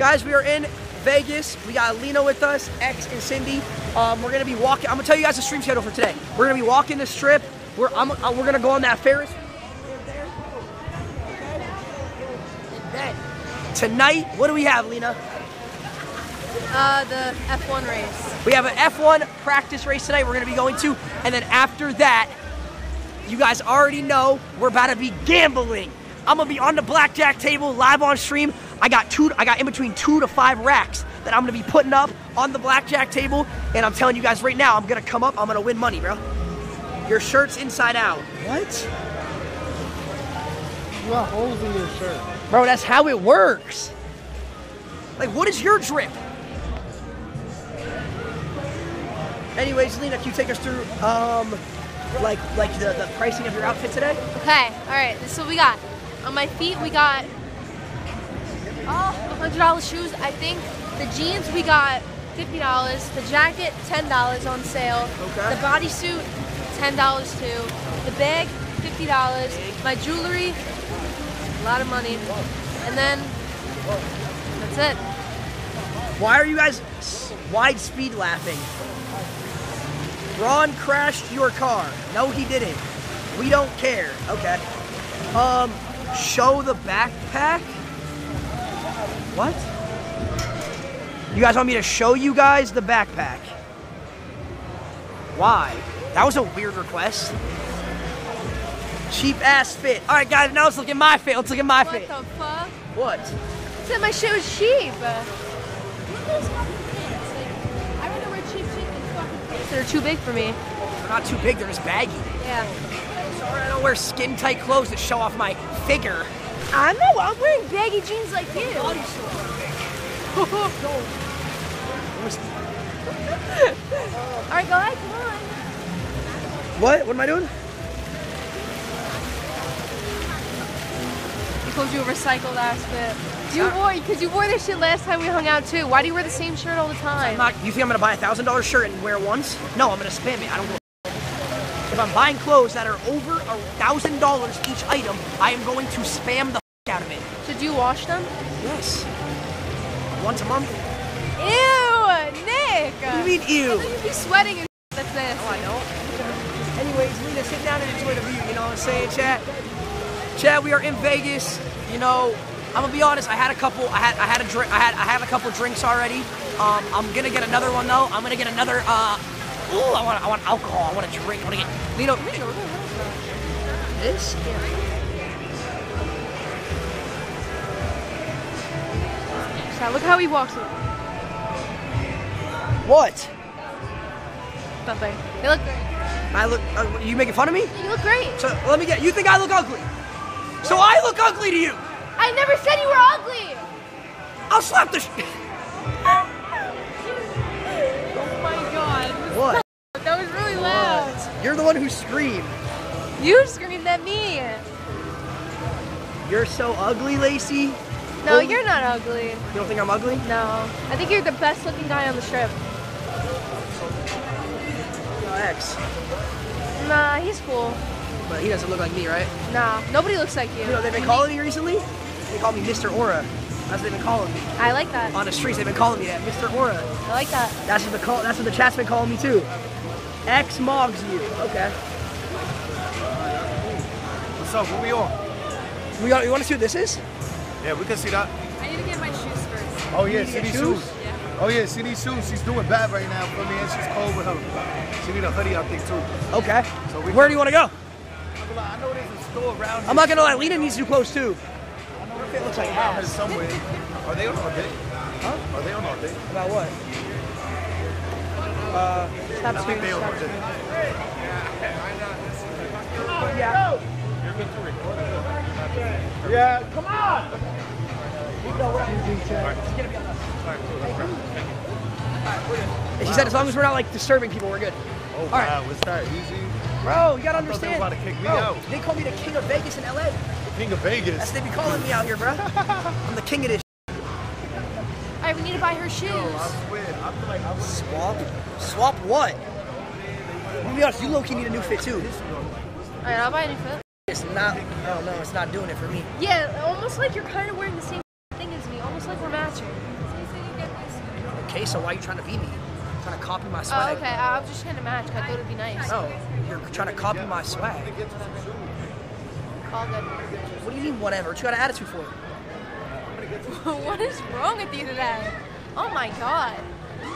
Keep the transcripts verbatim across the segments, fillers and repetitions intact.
Guys, we are in Vegas. We got Alina with us, X and Cindy. Um, we're gonna be walking. I'm gonna tell you guys the stream schedule for today. We're gonna be walking the strip. We're I'm, uh, we're gonna go on that Ferris. Tonight, what do we have, Alina? Uh, the F one race. We have an F one practice race tonight. We're gonna be going to, and then after that, you guys already know we're about to be gambling. I'm gonna be on the blackjack table live on stream. I got two. I got in between two to five racks that I'm gonna be putting up on the blackjack table, and I'm telling you guys right now, I'm gonna come up. I'm gonna win money, bro. Your shirt's inside out. What? You got holes in your shirt, bro. That's how it works. Like, what is your drip? Anyways, Alina, can you take us through um, like like the the pricing of your outfit today? Okay. All right. This is what we got. On my feet, we got. Oh, one hundred dollar shoes. I think the jeans we got fifty dollars. The jacket ten dollars on sale. Okay. The bodysuit ten dollars too. The bag fifty dollars. My jewelry, a lot of money. And then that's it. Why are you guys wide speed laughing? Ron crashed your car. No, he didn't. We don't care. Okay. Um, show the backpack. What? You guys want me to show you guys the backpack? Why? That was a weird request. Cheap ass fit. All right, guys, now let's look at my fit. Let's look at my fit. What the fuck? What? You said my shit was cheap. Look at those fucking pants. Like, I don't know where cheap shit is fucking pants. They're too big for me. They're not too big. They're just baggy. Yeah. Sorry, I don't wear skin tight clothes that show off my figure. I know, I'm wearing baggy jeans like you. Alright, go ahead, come on. What? What am I doing? Because you recycled ass bit. You wore, because you wore this shit last time we hung out too. Why do you wear the same shirt all the time? Not, you think I'm going to buy a one thousand dollar shirt and wear it once? No, I'm going to spam it. I don't go. If I'm buying clothes that are over a thousand dollars each item, I am going to spam the f out of it. So do you wash them? Yes. Once a month. Ew, Nick! What do you mean ew? And then you'd be sweating and that's this. Oh, I know. Anyways, Alina, sit down and enjoy the view, you know what I'm saying, chat? Chat, we are in Vegas. You know, I'm gonna be honest, I had a couple I had I had a drink I had I had a couple drinks already. Um I'm gonna get another one though. I'm gonna get another uh Ooh, I want, I want alcohol. I want to drink. I want to get, you know, this. Now look how he walks. In. What? Nothing. You look great. I look. Uh, you making fun of me? You look great. So let me get. You think I look ugly? So I look ugly to you? I never said you were ugly. I'll slap the shit. What? That was really loud. What? You're the one who screamed. You screamed at me. You're so ugly, Lacey. No, well, you're not ugly. You don't think I'm ugly? No. I think you're the best looking guy on the strip. No, X. Nah, he's cool. But he doesn't look like me, right? Nah, nobody looks like you. You know, they've been calling me recently. They call me Mister Aura. That's what they've been calling me. I like that. On the streets, they've been calling me that, Mister Aura. I like that. That's what the call. That's what the chat's been calling me too. X Moggs you. Okay. What's up? What we on? We got. You want to see what this is? Yeah, we can see that. I need to get my shoes first. Oh yeah, Cindy's shoes. shoes. Yeah. Oh yeah, Cindy's shoes. She's doing bad right now for me, and she's cold with her. She need a hoodie, I think too. Okay. So we where do you want to go? I know there's a store around here. I'm not gonna lie, Lena needs to do clothes too. It looks like ass. Somewhere. Are they on all day? Huh? Are they on all day? About what? Uh, Stop I think they on all day. Oh, yeah. You're good to record it. Yeah, come on! Alright, she said as long as we're not like disturbing people, we're good. Oh, all right. Wow, what's that? Easy? Bro, you gotta understand. They, to kick me bro, out. They call me the king of Vegas in L A. King of Vegas. That's they be calling me out here, bro. I'm the king of this. Alright, we need to buy her shoes. Yo, I swear, I feel like I would swap. Swap what? I'm gonna be honest, you low-key need a new fit too. Alright, I'll buy a new fit. It's not. Oh no, it's not doing it for me. Yeah, almost like you're kind of wearing the same thing as me. Almost like we're matching. okay, so why are you trying to beat me? You're trying to copy my swag. Oh, okay, I was just trying to match. I thought it'd be nice. No, you're trying to copy my swag. All good. What do you mean, whatever? What you got an attitude for? What is wrong with you today? Oh my god.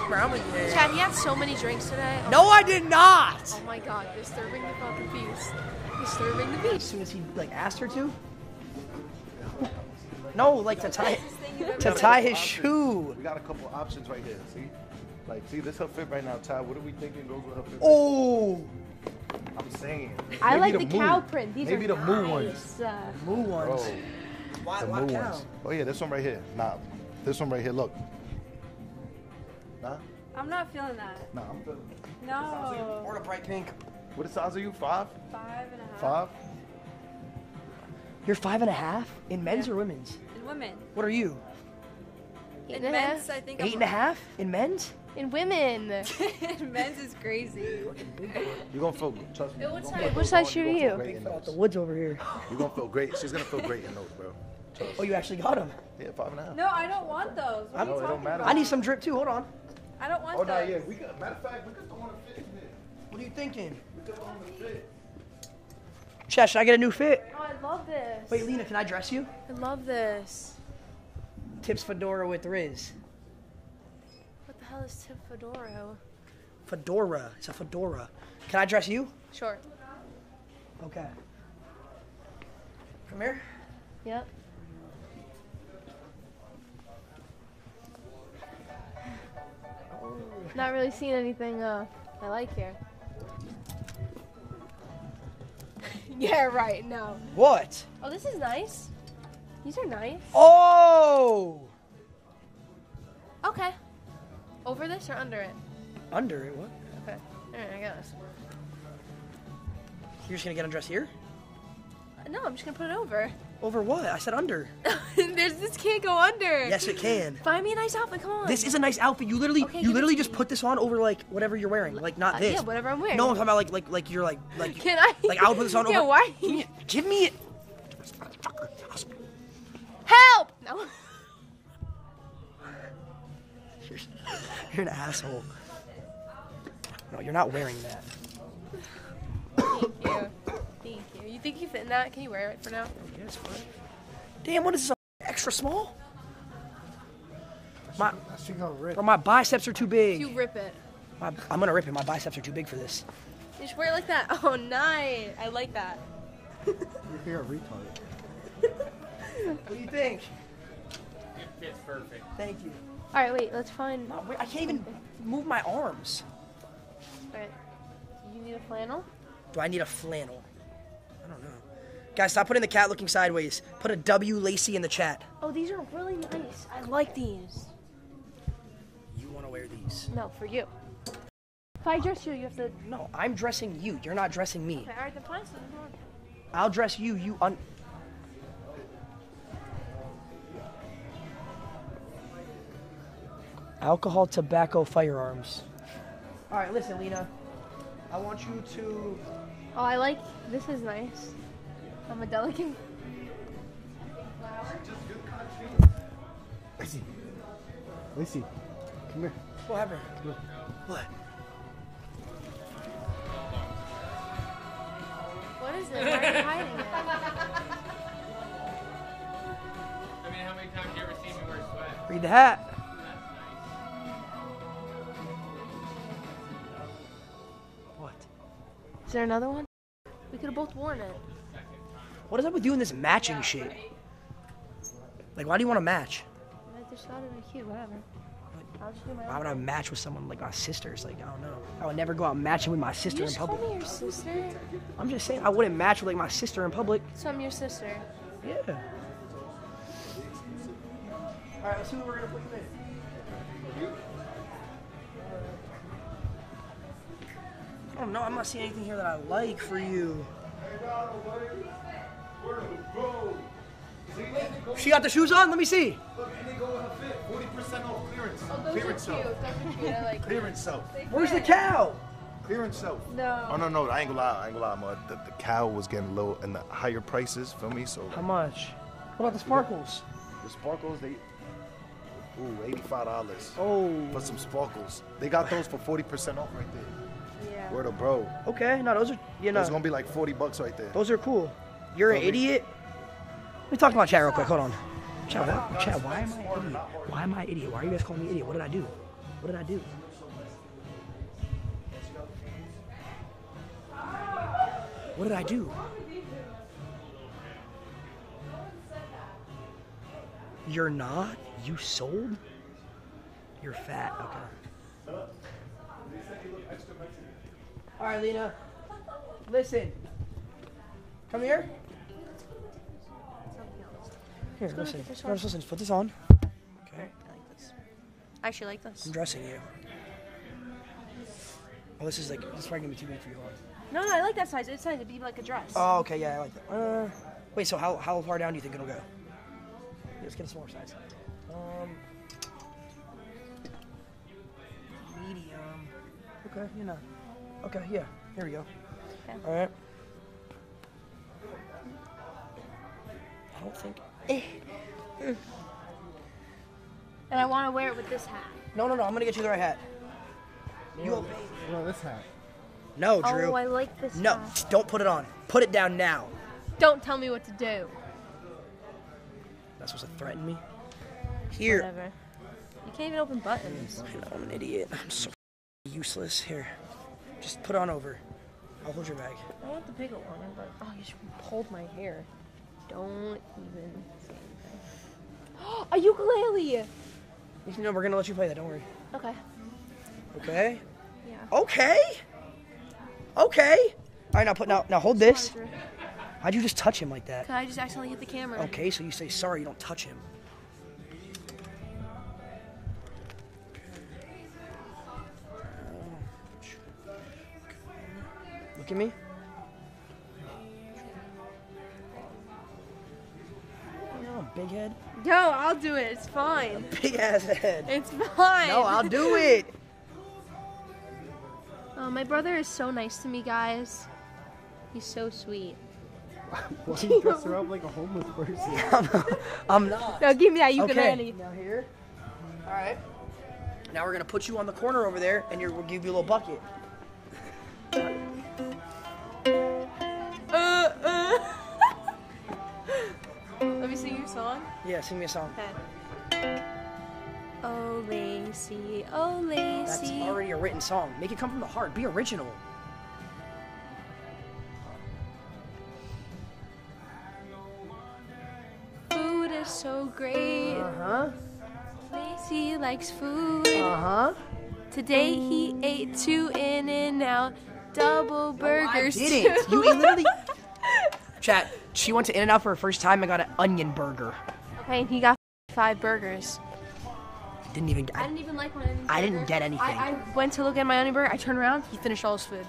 Chad, he had so many drinks today. Oh no, I did not! Oh my god, disturbing the fucking peace. Disturbing the peace. As soon as he, like, asked her to? No, like, to tie, to tie his shoe. We got a couple options right here, see? Like, see, this her fit right now, Todd. What are we thinking goes with her fit? Oh! I'm saying. I like the cow print. These are nice. Maybe the moo ones. Moo ones. Why cow? Oh, yeah, this one right here. Nah, this one right here, look. Nah? I'm not feeling that. No, nah, I'm feeling it. No. Or the bright pink. What size are you? Five? Five and a half. Five? You're five and a half? In men's yeah. or women's? In women. What are you? In, in men's, I think. Eight I'm and a half? In men's? In women. In men's is crazy. You're going to feel good. Trust me. What size shoe are you? Great in those. The woods over here. You're going to feel great. She's going to feel great in those, bro. Trust. Oh, you actually got them? Yeah, five and a half. No, I don't want those. What I, are you no, talking about? I need some drip, too. Hold on. I don't want oh, those. Oh, no, yeah. We could, matter of fact, we could throw on a fit in there. What are you thinking? We could throw on a fit. Chad, should I get a new fit? Oh, I love this. Wait, Lena, can I dress you? I love this. Tips Fedora with Riz. What the hell is Tip Fedora? Fedora. It's a fedora. Can I dress you? Sure. Okay. Come here. Yep. Not really seeing anything uh, I like here. Yeah, right, no. What? Oh, this is nice. These are nice. Oh! Okay. Over this or under it? Under it, what? Okay. All right, I got this. You're just going to get undressed here? No, I'm just going to put it over. Over what? I said under. There's, this can't go under. Yes, it can. Find me a nice outfit. Come on. This is a nice outfit. You literally, okay, you literally just me. put this on over like whatever you're wearing. Like not uh, this. Yeah, whatever I'm wearing. No, I'm talking about like like like you're like like. Can I? Like I would put this on yeah, over. Yeah, why? Give me, give me it. Help! No. you're, you're an asshole. No, you're not wearing that. Thank you. You think you fit in that? Can you wear it for now? Yeah, it's fine. Damn, what is this? Extra small? My, rip. Bro, my biceps are too big. You rip it. My, I'm gonna rip it. My biceps are too big for this. You just wear it like that. Oh, nice. I like that. You're a retard. What do you think? It fits perfect. Thank you. All right, wait. Let's find. No, wait, I can't even move my arms. All right. You need a flannel? Do I need a flannel? I don't know. Guys, stop putting the cat looking sideways. Put a W Lacey in the chat. Oh, these are really nice. I like these. You want to wear these? No, for you. If I dress you, you have to... No, I'm dressing you. You're not dressing me. Okay, all right, then fine. I'll dress you. You un... Alcohol, tobacco, firearms. All right, listen, Lena. I want you to... Oh, I like, this is nice. I'm a delicate. Lacey, Lacey, come here. What happened? Come here. What? What is it? Why are you hiding it? I mean, how many times have you ever seen me wear sweat? Read the hat. Is there another one? We could have both worn it. What is up with you in this matching yeah, shit? Right. Like, why do you want to match? I just thought it was cute, whatever. I'll just do my why own. Would I match with someone like my sisters? Like, I don't know. I would never go out matching with my sister you in public. You just call me your sister? I'm just saying, I wouldn't match with like my sister in public. So I'm your sister? Yeah. Alright, let's see what we're going to put you in. I don't know, I'm not seeing anything here that I like for you. She got the shoes on? Let me see. forty percent off clearance. Oh, clearance self. Like clearance self. Where's the cow? Clearance self. No. Oh, no, no, I ain't gonna lie, I ain't gonna lie. The, the cow was getting low and the higher prices, feel me? So. How much? What about the sparkles? The sparkles, they... Ooh, eighty-five dollars. Oh. For some sparkles. They got those for forty percent off right there. Yeah. Word of bro. Okay, no, those are, you know. It's gonna be like forty bucks right there. Those are cool. You're so an idiot. Let me talk about chat real quick, hold on. Chat, why, chat, why am I an idiot? Why am I an idiot? Why are you guys calling me an idiot? What did I do? What did I do? What did I do? You're not? You sold? You're fat, okay. All right, Lena, listen. Come here. Here, listen. Just listen. Put this on. Okay. I like this. I actually like this. I'm dressing you. Oh, this is like this is probably gonna be too big for you. No, no, I like that size. It's nice to be like a dress. Oh, okay, yeah, I like that. Uh, wait, so how how far down do you think it'll go? Let's get a smaller size. Um, medium. Okay, you know. Okay, yeah. Here we go. Okay. All right. I don't think. And I want to wear it with this hat. No, no, no. I'm gonna get you the right hat. You no, no, this hat. No, Drew. Oh, I like this. No, hat. Don't put it on. Put it down now. Don't tell me what to do. That's supposed to threaten me. Here. Whatever. You can't even open buttons. I know, I'm an idiot. I'm so useless. Here. Just put on over. I'll hold your bag. I want the bigger one, but oh, you just pulled my hair. Don't even say anything. Oh, a ukulele! You know, we're gonna let you play that, don't worry. Okay. Okay? Yeah. Okay! Okay! Alright, now put now now hold this. How'd you just touch him like that? 'Cause I just accidentally hit the camera. Okay, so you say sorry, you don't touch him. Look at me. Oh, big head. No, I'll do it. It's fine. Big ass head. It's fine. No, I'll do it. Oh, my brother is so nice to me, guys. He's so sweet. Why do you dress her up like a homeless person? I'm not. I'm not. No, give me that ukulele. Okay. Now here. All right. Now we're gonna put you on the corner over there, and you're, we'll give you a little bucket. Uh, uh. Let me sing you a song. Yeah, sing me a song. Okay. Oh Lacey, oh Lacey. That's already a written song. Make it come from the heart. Be original. So great. Uh-huh. Lacey likes food. Uh-huh. Today he ate two in and out double burgers. No, I didn't. You ate literally. Chat, she went to In-N-Out for her first time and got an onion burger. Okay, and he got five burgers. Didn't even I, I didn't even like my onion burger. I didn't get anything. I, I went to look at my onion burger, I turned around, he finished all his food.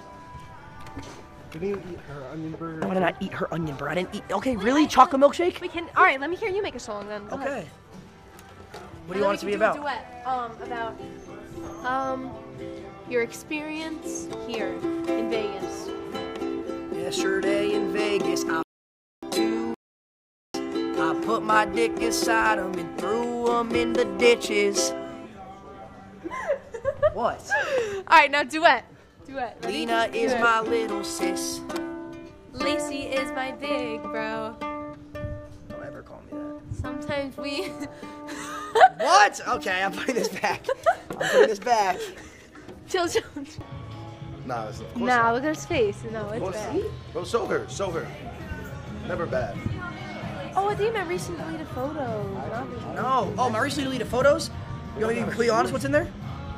Didn't you eat her onion burger? Why did I eat her onion burger? I didn't eat. Okay, wait, really? I, Chocolate I, milkshake? We can. All right, let me hear you make a song then. Go okay. Ahead. What do you want it to be about? A duet, um, about um, your experience here in Vegas. Yesterday in Vegas, I I put my dick inside him and threw him in the ditches. What? All right, now duet. Duet. Lena is duet. My little sis. Lacey is my big bro. Don't ever call me that. Sometimes we. What? Okay, I'm putting this back. I'm putting this back. Chill, chill. Nah, it's of course nah, not. Look at his face. No, it's bad. Bro, show her. Show her. Never bad. Oh, I think you meant recently deleted photos. No. Oh, my recently deleted photos? You want me to be completely honest? What's in there?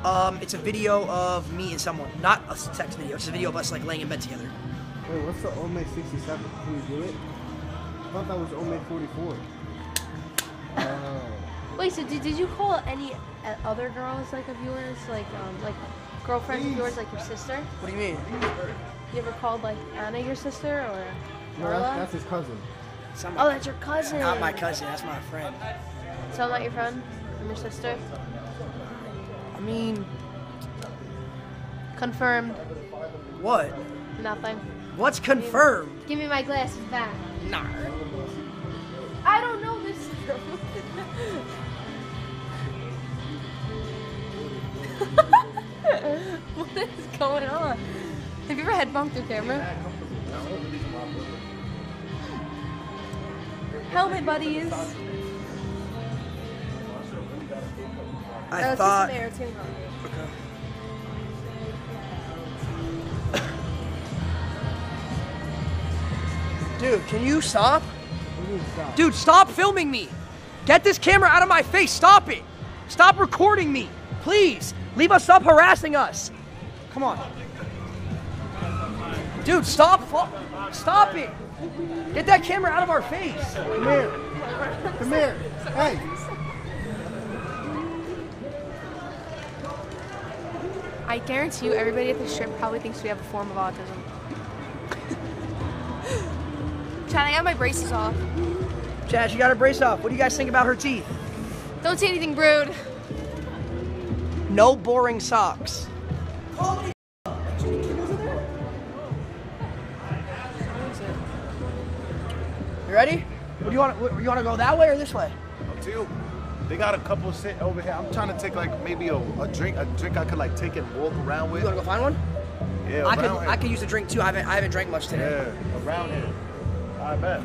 Um, it's a video of me and someone, not a sex video. It's a video of us like laying in bed together. Wait, what's the Omay sixty-seven? Can we do it? I thought that was Omay forty-four. Oh. Wait, so did, did you call any other girls like of yours, like um, like girlfriends Please. Of yours, like your sister? What do you mean? You ever called like Anna your sister or Marla? No, that's, that's his cousin. Somebody. Oh, that's your cousin. Not my cousin. That's my friend. So I'm not your friend. I'm your sister. I mean, confirmed. What? Nothing. What's confirmed? Give me, give me my glasses back. Nah. I don't know this girl. What is going on? Have you ever head bumped your camera? Helmet buddies. I oh, thought. It's just an air okay. Dude, can you stop? stop? Dude, stop filming me! Get this camera out of my face! Stop it! Stop recording me! Please! Leave us, stop harassing us! Come on. Dude, stop! Stop it! Get that camera out of our face! Come here! Come here! Hey! I guarantee you, everybody at the strip probably thinks we have a form of autism. Chad, I got my braces off. Chad, she got her brace off. What do you guys think about her teeth? Don't say anything, Brood. No boring socks. Oh my God. You ready? What do you want? You want to go that way or this way? Up to you. They got a couple sit over here. I'm trying to take like maybe a, a drink, a drink I could like take and walk around with. You want to go find one? Yeah. I could. I could use a drink too. I haven't. I haven't drank much today. Yeah, around here. I bet.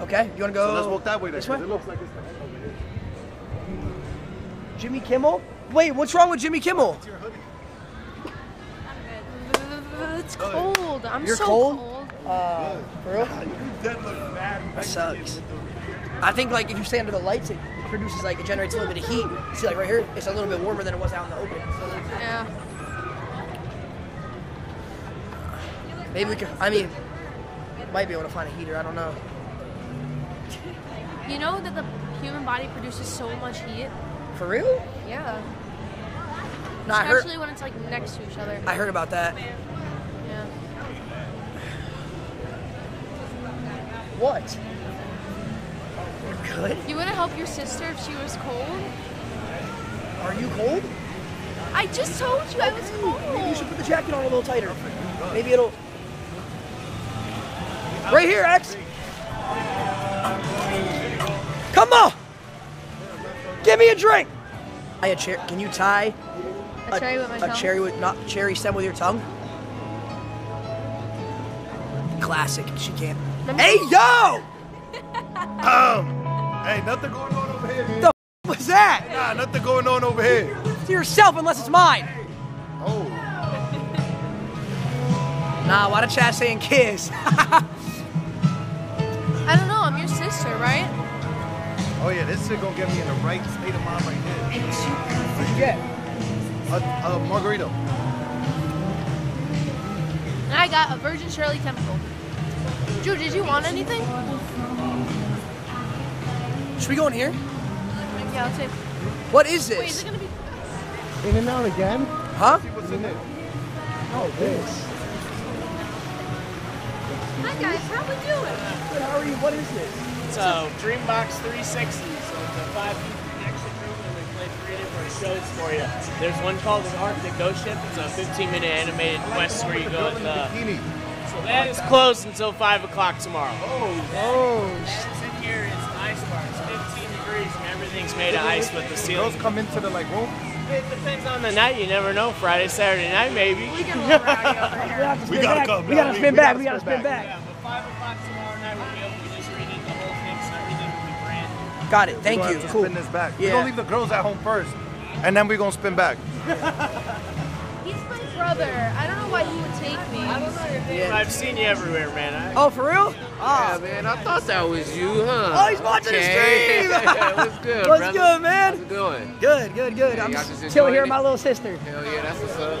Okay, you want to go? So let's walk that way. This way? It looks like it's over here. Jimmy Kimmel? Wait, what's wrong with Jimmy Kimmel? It's your hoodie. I'm good. It's cold. I'm You're so cold. cold. Uh, for real? That sucks. I think like if you stay under the lights, it produces like it generates a little bit of heat. See, like right here, it's a little bit warmer than it was out in the open. Yeah. Maybe we could. I mean. Might be able to find a heater, I don't know. You know that the human body produces so much heat? For real? Yeah. No, especially heard, when it's like next to each other. I heard about that. Yeah. What? You're good? You wouldn't help your sister if she was cold? Are you cold? I just told you okay. I was cold. Maybe you should put the jacket on a little tighter. Maybe it'll... Right here, X. Come on. Give me a drink. I a cherry. Can you tie a, a cherry with my a tongue? cherry with not cherry stem with your tongue? Classic. She can't. Hey yo. um. Hey, nothing going on over here. What the f was that? Nah, nothing going on over here. To yourself, unless it's mine. Oh. Nah, why the chat saying kiss? I don't know, I'm your sister, right? Oh yeah, this shit gonna get me in the right state of mind right there. And you forget. A, a margarita. And I got a Virgin Shirley chemical. Drew, did you want anything? Should we go in here? Yeah, I'll take. What is this? Wait, is it gonna be In and Out again? Huh? See what's in it. Oh, this. Hi guys, how are we doing? Good, how are you? What is this? So, Dreambox three sixty, so it's a five D projection room and we play three different shows for you. There's one called The Arctic Ghost Ship, it's a fifteen minute animated quest where you go in the... So that is closed until five o'clock tomorrow. Oh, oh. That's in here, it's an ice bar, it's fifteen degrees and everything's made of ice with the ceiling. Girls come into the like room? It depends on the night, you never know. Friday, Saturday night, maybe. We can roll rowdy over here. We gotta go. We gotta spin back. We gotta spin back. Yeah, but five o'clock tomorrow night, we'll be able to just redid the whole thing so everything will be brand new. Got it, thank you. We're gonna spin this back. We're gonna leave the girls at home first, and then we're gonna spin back. He's my brother. I don't know why he would take me. I don't know your name. I've seen you everywhere, man. Oh, for real? Oh, man, I thought that was you, huh? Oh, he's watching the stream. What's good, What's good, man? How's it going? Good, good, good. I'm still here with my little sister. Hell yeah, that's what's up. I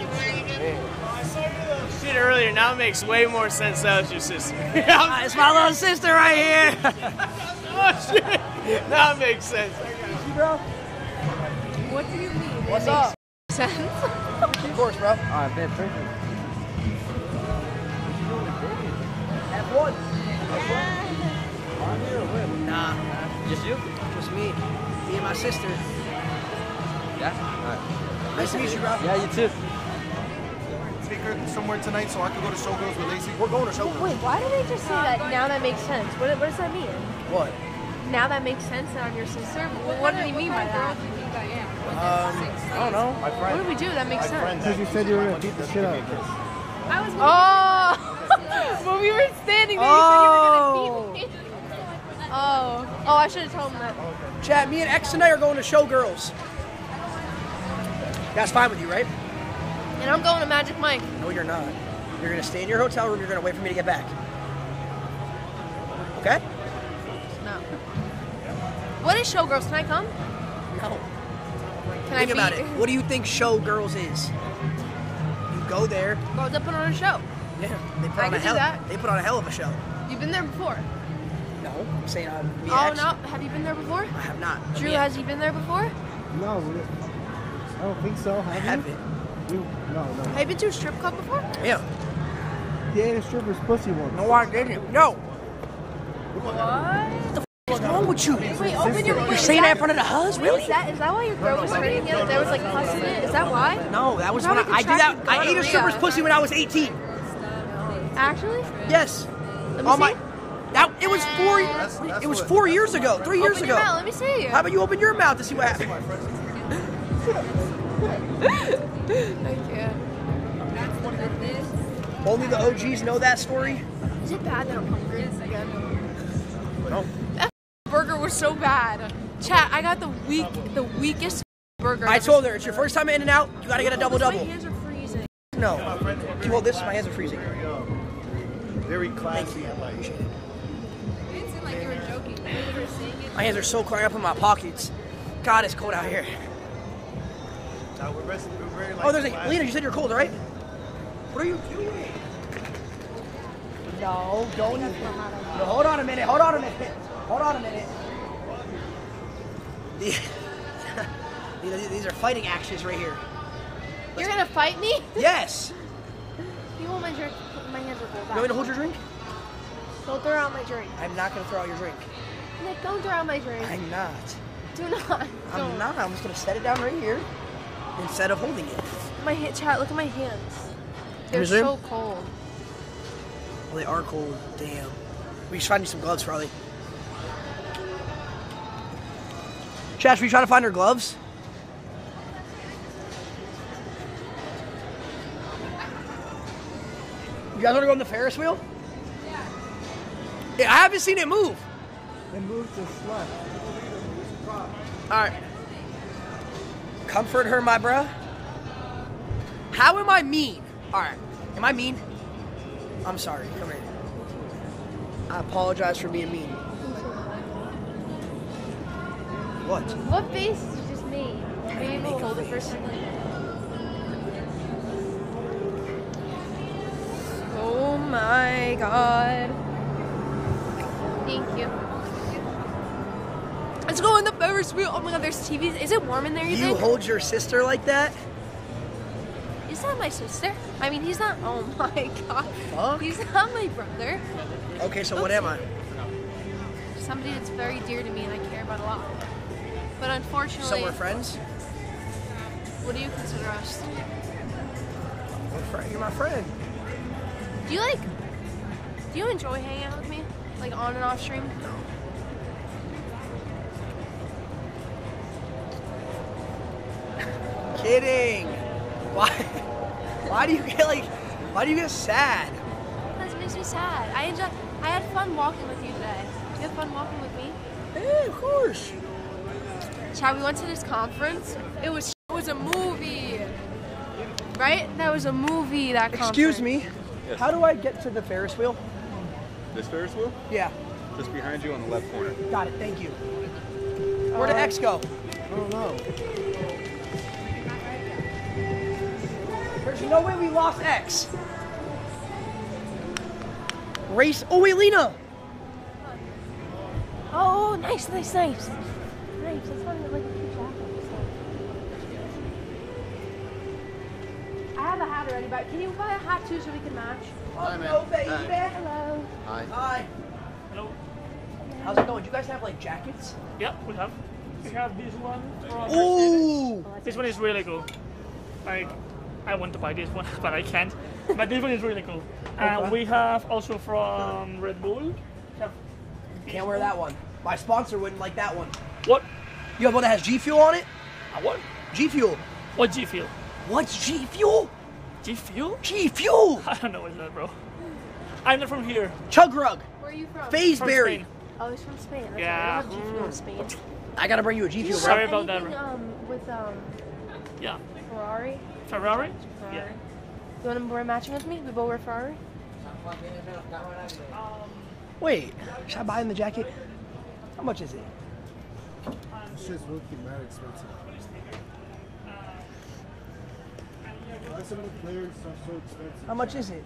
saw your little shit earlier. Now it makes way more sense that it's your sister. It's my little sister right here. Oh, shit. Now it makes sense. What do you mean? What's up? Of course, bro. All right, man, thank you. One. Nah. Just you? Just me. Me and my sister. Yeah? Alright. Nice to meet you, bro. Yeah, you too. Take her somewhere tonight so I can go to Showgirls with Lacey. We're going to Showgirls. Wait, why did they just say that now that makes sense? What, what does that mean? What? Now that makes sense on your sister? What, what did he mean by that? I am. Um, I don't know. My friend, what did we do? That makes sense. Because you said you were going to beat the shit out of us. I was. Oh! When we were standing there, oh. You said you were going to beat me. Oh. Oh, I should have told him that. Oh, okay. Chad, me and X tonight are going to Showgirls. That's fine with you, right? And I'm going to Magic Mike. No, you're not. You're going to stay in your hotel room. You're going to wait for me to get back. Okay? No. What is Showgirls? Can I come? No. Can I think about it. What do you think Showgirls is? You go there. Well, they put on a show. Yeah. They put I on a hell. That. They put on a hell of a show. You've been there before. No. I'm saying I'm. Um, oh X. No. Have you been there before? I have not. Drew, yeah. Has you been there before? No. I don't think so. Have I haven't. You? No, no, no. Have you been to a strip club before? Yeah. You ate a stripper's pussy once. No, I didn't. No. What? The What's wrong with you? Wait, wait, open your, you're saying that in front of the hus? Really? Is that, is that why your girl was screaming the other day? There was like pus in it? Is that why? No, that was when I, I did that. I ate a stripper's pussy when I was eighteen. Actually? Yes. Let me oh, see. My, that, it was four. That's, that's it was four what, years ago. Three years ago. Mouth, let me see. How about you open your mouth to see what happens? Thank you. Only the O Gs know that story. Is it bad that I'm hungry? No. Burger was so bad. Chat, I got the weak, the weakest burger. I told her, it's your first time in and out. You gotta get a double double. My hands are freezing. No. Can you hold this? My hands are freezing. Very classy. Thank you. You didn't seem like you were joking. You were saying it. My hands are so caught up in my pockets. God, it's cold out here. Oh, there's a Lena. You said you're cold, right? What are you doing? No, don't. No, hold on a minute. Hold on a minute. Hold on a minute. These are fighting actions right here. Let's You're gonna fight me? Yes. You want my drink? My hands are cold. You want me to hold your drink? Don't throw out my drink. I'm not gonna throw out your drink. Nick, don't throw out my drink. I'm not. Do not. I'm don't. not. I'm just gonna set it down right here instead of holding it. My hand, chat. Look at my hands. They're Resume. so cold. Well, they are cold. Damn. We should find you some gloves, probably. Chat, should we try to find her gloves? You guys want to go on the Ferris wheel? Yeah. Yeah, I haven't seen it move. It moves to slut. All right. Comfort her, my bruh. How am I mean? All right. Am I mean? I'm sorry. Come here. I apologize for being mean. What? What face did you just make? Are you able to hold it for a second? Oh my god. Thank you. Let's go on the Ferris wheel. Oh my god, there's T Vs. Is it warm in there, you, you think? You hold your sister like that? He's not my sister. I mean, he's not. Oh my god. Fuck. He's not my brother. Okay, so Oops. what am I? Somebody that's very dear to me and I care about a lot. But unfortunately... So we're friends? What do you consider us? You're my friend. Do you like... Do you enjoy hanging out with me? Like on and off stream? No. Kidding! Why? Why do you get like... Why do you get sad? Because it makes me sad. I enjoy... I had fun walking with you today. You have fun walking with me? Yeah, of course. Chad, we went to this conference. It was it was a movie, right? That was a movie. That conference. Excuse me. Yes. How do I get to the Ferris wheel? This Ferris wheel? Yeah. Just behind you on the left corner. Got it. Thank you. Where did uh, X go? I don't know. There's no way we lost X. Race. Oh wait, Lena. Oh, nice, nice, nice. Nice, that's why I like a huge apple. I have a hat already, but can you buy a hat too so we can match? Hi, man. Hello, baby. Hi. Hello. Hi. Hi. Hello. How's it going? Do you guys have like jackets? Yep, we have. We have this one. Ooh! This one is really cool. Like, I want to buy this one, but I can't. But this one is really cool. And okay. uh, we have also from Red Bull. Can't wear that one. My sponsor wouldn't like that one. What? You have one that has G Fuel on it? What? G Fuel. What G Fuel? What's G Fuel? G Fuel? G Fuel! I don't know what's that, bro. I'm not from here. Chugrug. Where are you from? Faysbury. Oh, he's from Spain. That's yeah. Right. I don't have G Fuel in Spain. I gotta bring you a G Fuel, bro. Sorry about that, bro. Um, with, um... Yeah. Ferrari. Ferrari? Ferrari. Yeah. You want to wear matching with me? We both wear Ferrari? Wait, should I buy him the jacket? How much is it? This shit's looking mad expensive. Some of the players are so expensive. How much is it?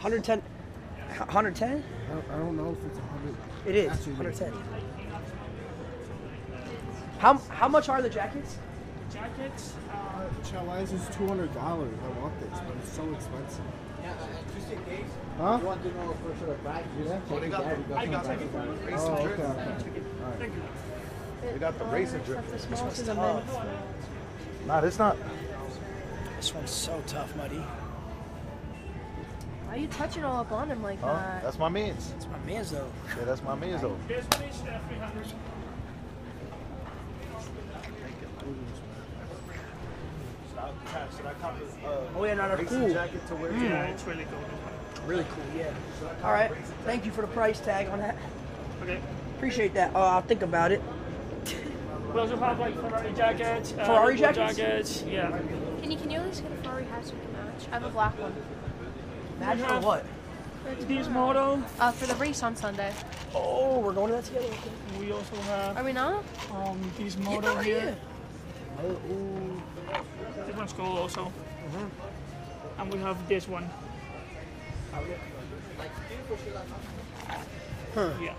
one ten. one ten? I don't know if it's one hundred. It is. Actually, one ten. How how much are the jackets? Jackets? Uh, Chalice is two hundred dollars. I want this, but it's so expensive. Yeah, huh? You want to know for sure bags? Yeah. I got the I got thank you. We got the racer drip. This one's tough. Nah, it's not. This one's so tough, Muddy. Why are you touching all up on him like huh? that? That's my man's. That's my man's, though. Yeah, that's my man's, though. Oh, yeah, no, they're cool. Mm. Yeah, it's really cool. Really cool, yeah. All right. Thank you for the price tag on that. Okay. Appreciate that. Oh, I'll think about it. We also have like Ferrari jackets. Uh, Ferrari jackets? jackets? Yeah. Can you, can you at least get a Ferrari hat so we can match? I have a black one. Match for what? This motto? Uh, for the race on Sunday. Oh, we're going to that together. We also have... Are we not? Um, this motto yeah, here. Yeah. Oh, oh. This one's cool also. Mm-hmm. And we have this one. Huh. Yeah.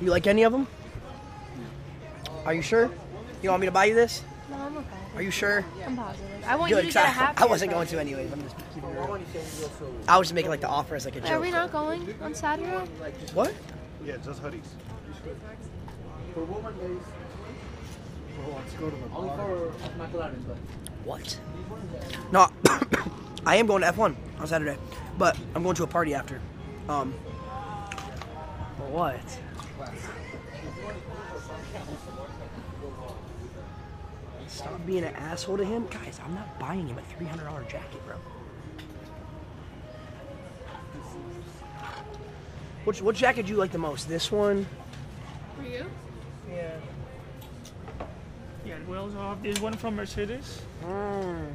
You like any of them? Are you sure? You want me to buy you this? No, I'm okay. Are you sure? I'm positive. I want Good, you to get I, a half. I wasn't going to anyways. I'm just keeping it real. I was just making like the offer as like a joke. Are we not going on Saturday? What? Yeah, just hoodies. For woman days. Let's go to the bar. What? No, I am going to F one on Saturday, but I'm going to a party after. Um. But what? Stop being an asshole to him. Guys, I'm not buying him a three hundred dollar jacket, bro. Which, what jacket do you like the most? This one? For you? Yeah. Yeah, we also have this one from Mercedes. Mm.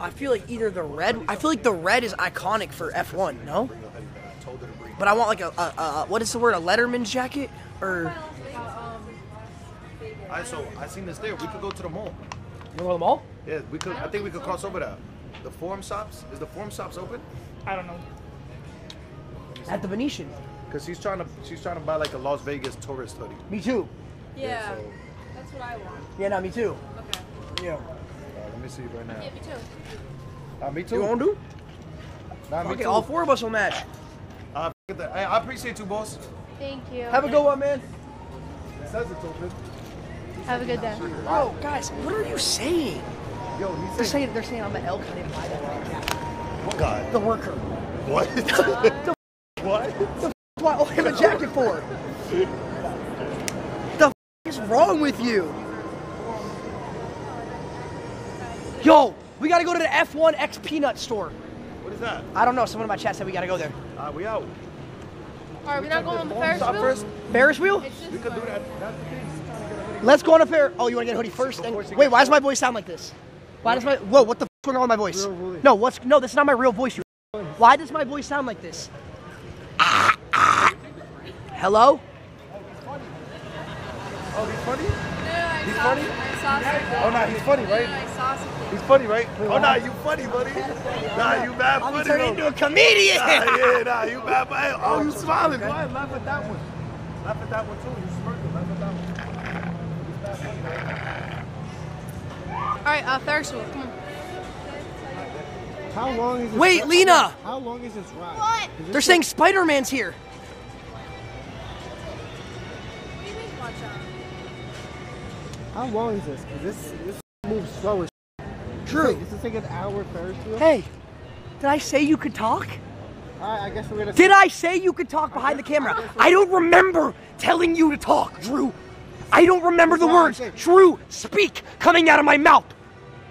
I feel like either the red... I feel like the red is iconic for F one, no? But I want like a... a, a what is the word? A Letterman's jacket? Or... I so I seen this there. We could go to the mall. You go to the mall? Yeah, we could. I, I think we could so. cross over to the Forum Shops. Is the Forum Shops open? I don't know. At the Venetian. Cause she's trying to she's trying to buy like a Las Vegas tourist hoodie. Me too. Yeah, yeah so. That's what I want. Yeah, no, me too. Okay. Yeah. Right, let me see right now. Yeah, me too. Uh, me too. You want to do? Nah, me okay, too. All four of us will match. Uh, I, I appreciate you, boss. Thank you. Have a good one, man. It says it's open. Have a good day. Oh, guys, what are you saying? Yo, he's they're saying they're saying I'm an elk. I didn't buy that right now. What God? The worker. What? the what? The f why owe him a jacket for? The f is wrong with you? Yo, we gotta go to the F one X Peanut store. What is that? I don't know. Someone in my chat said we gotta go there. Uh, we out. Are we, we not going on the Ferris wheel? First? Ferris wheel? We could do that. That's the thing. Let's go on a pair. Oh, you want to get a hoodie first? Then, wait, why does my voice sound like this? Why does my... Whoa, what the f*** is going on with my voice? No, what's... No, that's not my real voice. You. Why does my voice sound like this? Ah, ah. Hello? Oh, he's funny. Oh, he's funny? No, he's funny? Oh, no, he's funny, right? No, I saw something. He's funny, right? Oh, nah, you funny, buddy. Nah, you bad funny, I'm turning into a comedian. Nah, yeah, nah, you bad funny. Oh, you smiling. Go ahead, laugh at that one. Laugh at that one, too. You smirking. Laugh at that one. Alright, uh, Ferris wheel, come on. How long is this? Wait, Lena! How long is this ride? What? Is this They're saying Spider-Man's here. What do you mean, watch out? How long is this? Because this, this moves slow as shit. True. Is this like an hour Ferris wheel? Hey, did I say you could talk? All right, I guess we're gonna. Did I say you could talk behind the camera? I don't remember telling you to talk, Drew. I don't remember the words. Drew, speak coming out of my mouth.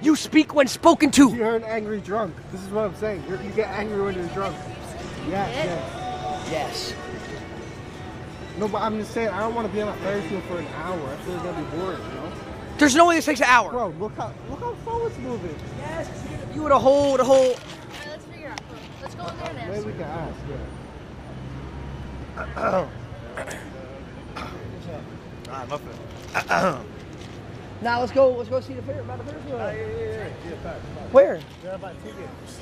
You speak when spoken to. You're an angry drunk. This is what I'm saying. You're, you get angry when you're drunk. Yes, yes. Yes. No, but I'm just saying, I don't want to be on a Ferris wheel for an hour. I feel like that'd be boring, you know? There's no way this takes an hour. Bro, look how, look how forward's moving. Yes. You would have hold a whole. All right, let's figure out. Let's go in there next. Maybe we can ask, yeah. Alright, love it. Now let's go. Let's go see the fair. About the fair. Uh, yeah, yeah, yeah. yeah back, back. Where? Yeah, about two years.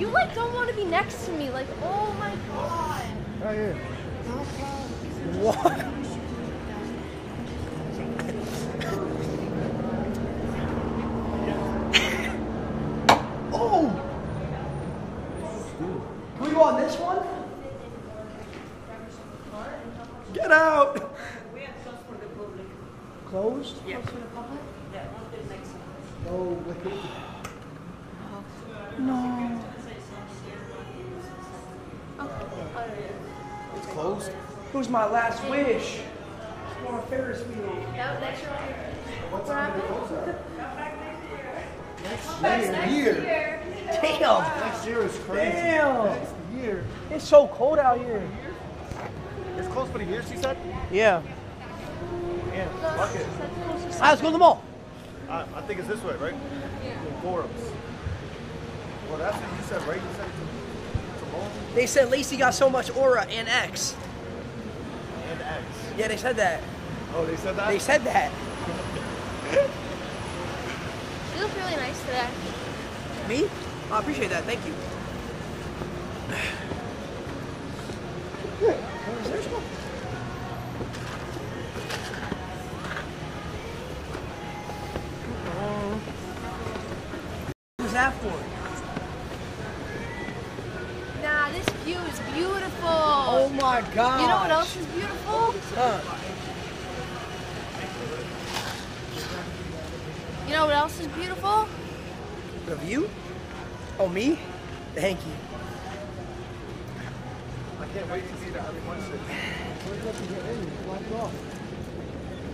You like don't want to be next to me. Like, oh my god. Right here. What? Oh. Can we go on this one? Get out. Closed? Yeah. Closed to the public? Yeah. Oh, wicked. No. It's closed? It was my last wish. It's more Ferris wheel. That, that's your idea. What time did it close at? Next year. Next year. Damn. Next year is crazy. Damn. Next year. It's so cold out here. It's closed for the year, she said? Yeah. Alright, let's go to the mall. Uh, I think it's this way, right? Yeah. Forums. Well, that's what you said, right? You said it's a mall? They said Lacey got so much aura and X. And X? Yeah, they said that. Oh, they said that? They said that. You look really nice today. Me? I appreciate that. Thank you. Is there smoke? That for? Nah, this view is beautiful. Oh my god. You know what else is beautiful? Huh. You know what else is beautiful? The view? Oh, me? Thank you. I can't wait to see the F one shit.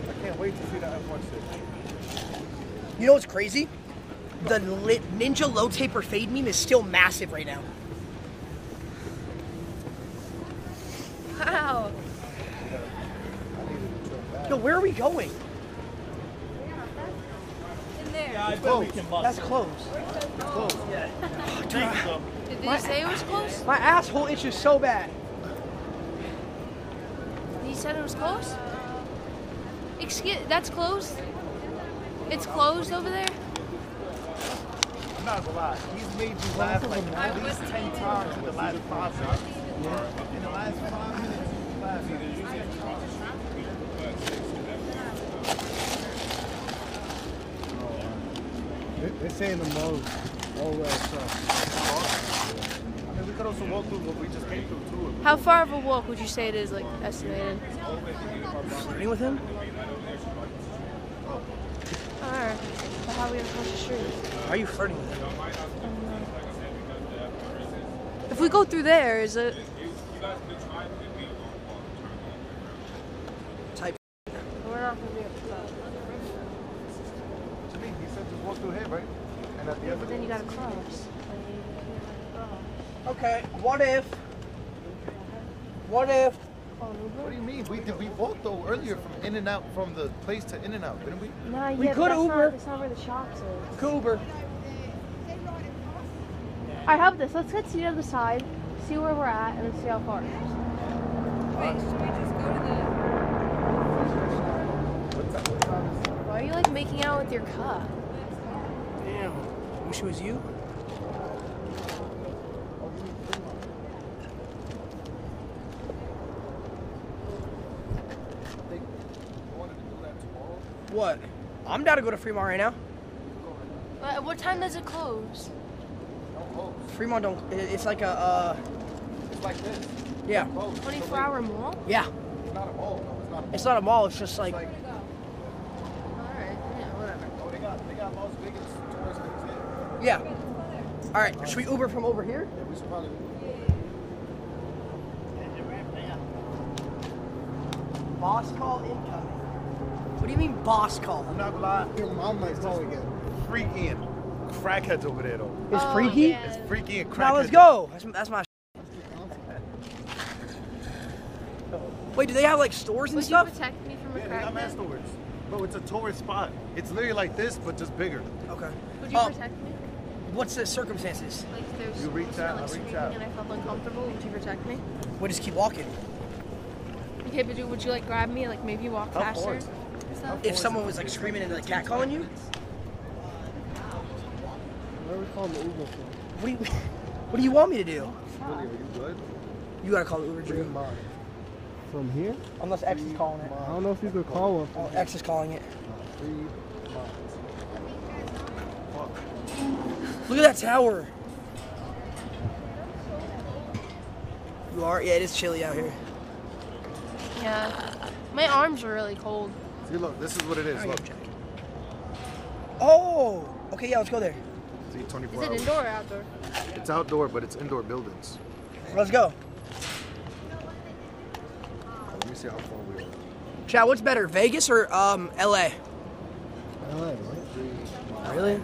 I can't wait to see the F one shit. You know what's crazy? The lit Ninja Low Taper Fade meme is still massive right now. Wow. Yo, where are we going? In there. Yeah, I bet we can bust. That's closed. Closed. Yeah. Oh, dude, I, Did they my, say it was closed? My asshole itches so bad. You said it was closed? Excuse, that's closed? It's closed over there? He's made you laugh like at least ten times in the last five minutes. In the last five minutes, he's laughing. They're saying the most. All that stuff. I mean, we could also walk through what we just came through, too. How far of a walk would you say it is, like, estimated? Starting with him? Alright. So how are we gonna cross the street? Are you flirting with him? Um, if we go through there, is it? Type. We're not gonna be able to cross. To me, he said just walk through here, right? And at the other. But then you gotta cross. Okay. What if? What if? What do you mean? We did we walked though earlier from in and out from the place to in and out, didn't we? Nah, yeah, we could that's Uber. Not, that's not where the shops are. Could Uber. I have this. Let's get to the other side, see where we're at, and then see how far. Wait, should we just go to the? What's up? Why are you like making out with your cup? Damn. Wish it was you. What? I'm down to go to Fremont right now. But what time does it close? Don't close. Fremont don't. It's like a. Uh, it's like this. Yeah. twenty-four hour mall. Yeah. It's not a mall. No, it's not. A mall. It's not a mall. It's just like. It's like all right. Yeah. Whatever. Oh, they got they got Las Vegas tourist things in. Yeah. All right, should we Uber from over here? Yeah, we should probably. Boss call incoming. What do you mean boss call? I'm not lying. Your mom might call again. Freaky and crackheads over there though. It's oh, freaky? Yeah. It's freaky and crackheads. Now let's go. That's, that's my. Wait, do they have like stores and Would stuff? Would you protect me from a yeah, crackhead? I'm at stores. Bro, it's a tourist spot. It's literally like this, but just bigger. Okay. Would you um, protect me? What's the circumstances? Like there's you reach out, like, I reach out. And I felt uncomfortable. Would you protect me? We'll just keep walking. Okay, but would you like grab me? Like maybe walk How faster? Or something? If someone was like screaming and like catcalling you? Where are we calling the Uber for? What do you, what do you want me to do? Willie, are you good? You gotta call the Uber, Drew. From here? Unless X is calling it. I don't know if you could call one. Oh, X is calling it. Look at that tower. You are? Yeah, it is chilly out here. Yeah. My arms are really cold. See, look, this is what it is. Look. Oh! Okay, yeah, let's go there. See, twenty-four hours. Is it indoor or outdoor? It's outdoor, but it's indoor buildings. Let's go. Let me see how far we are. Chad, what's better, Vegas or um, L A? L A, right? Really?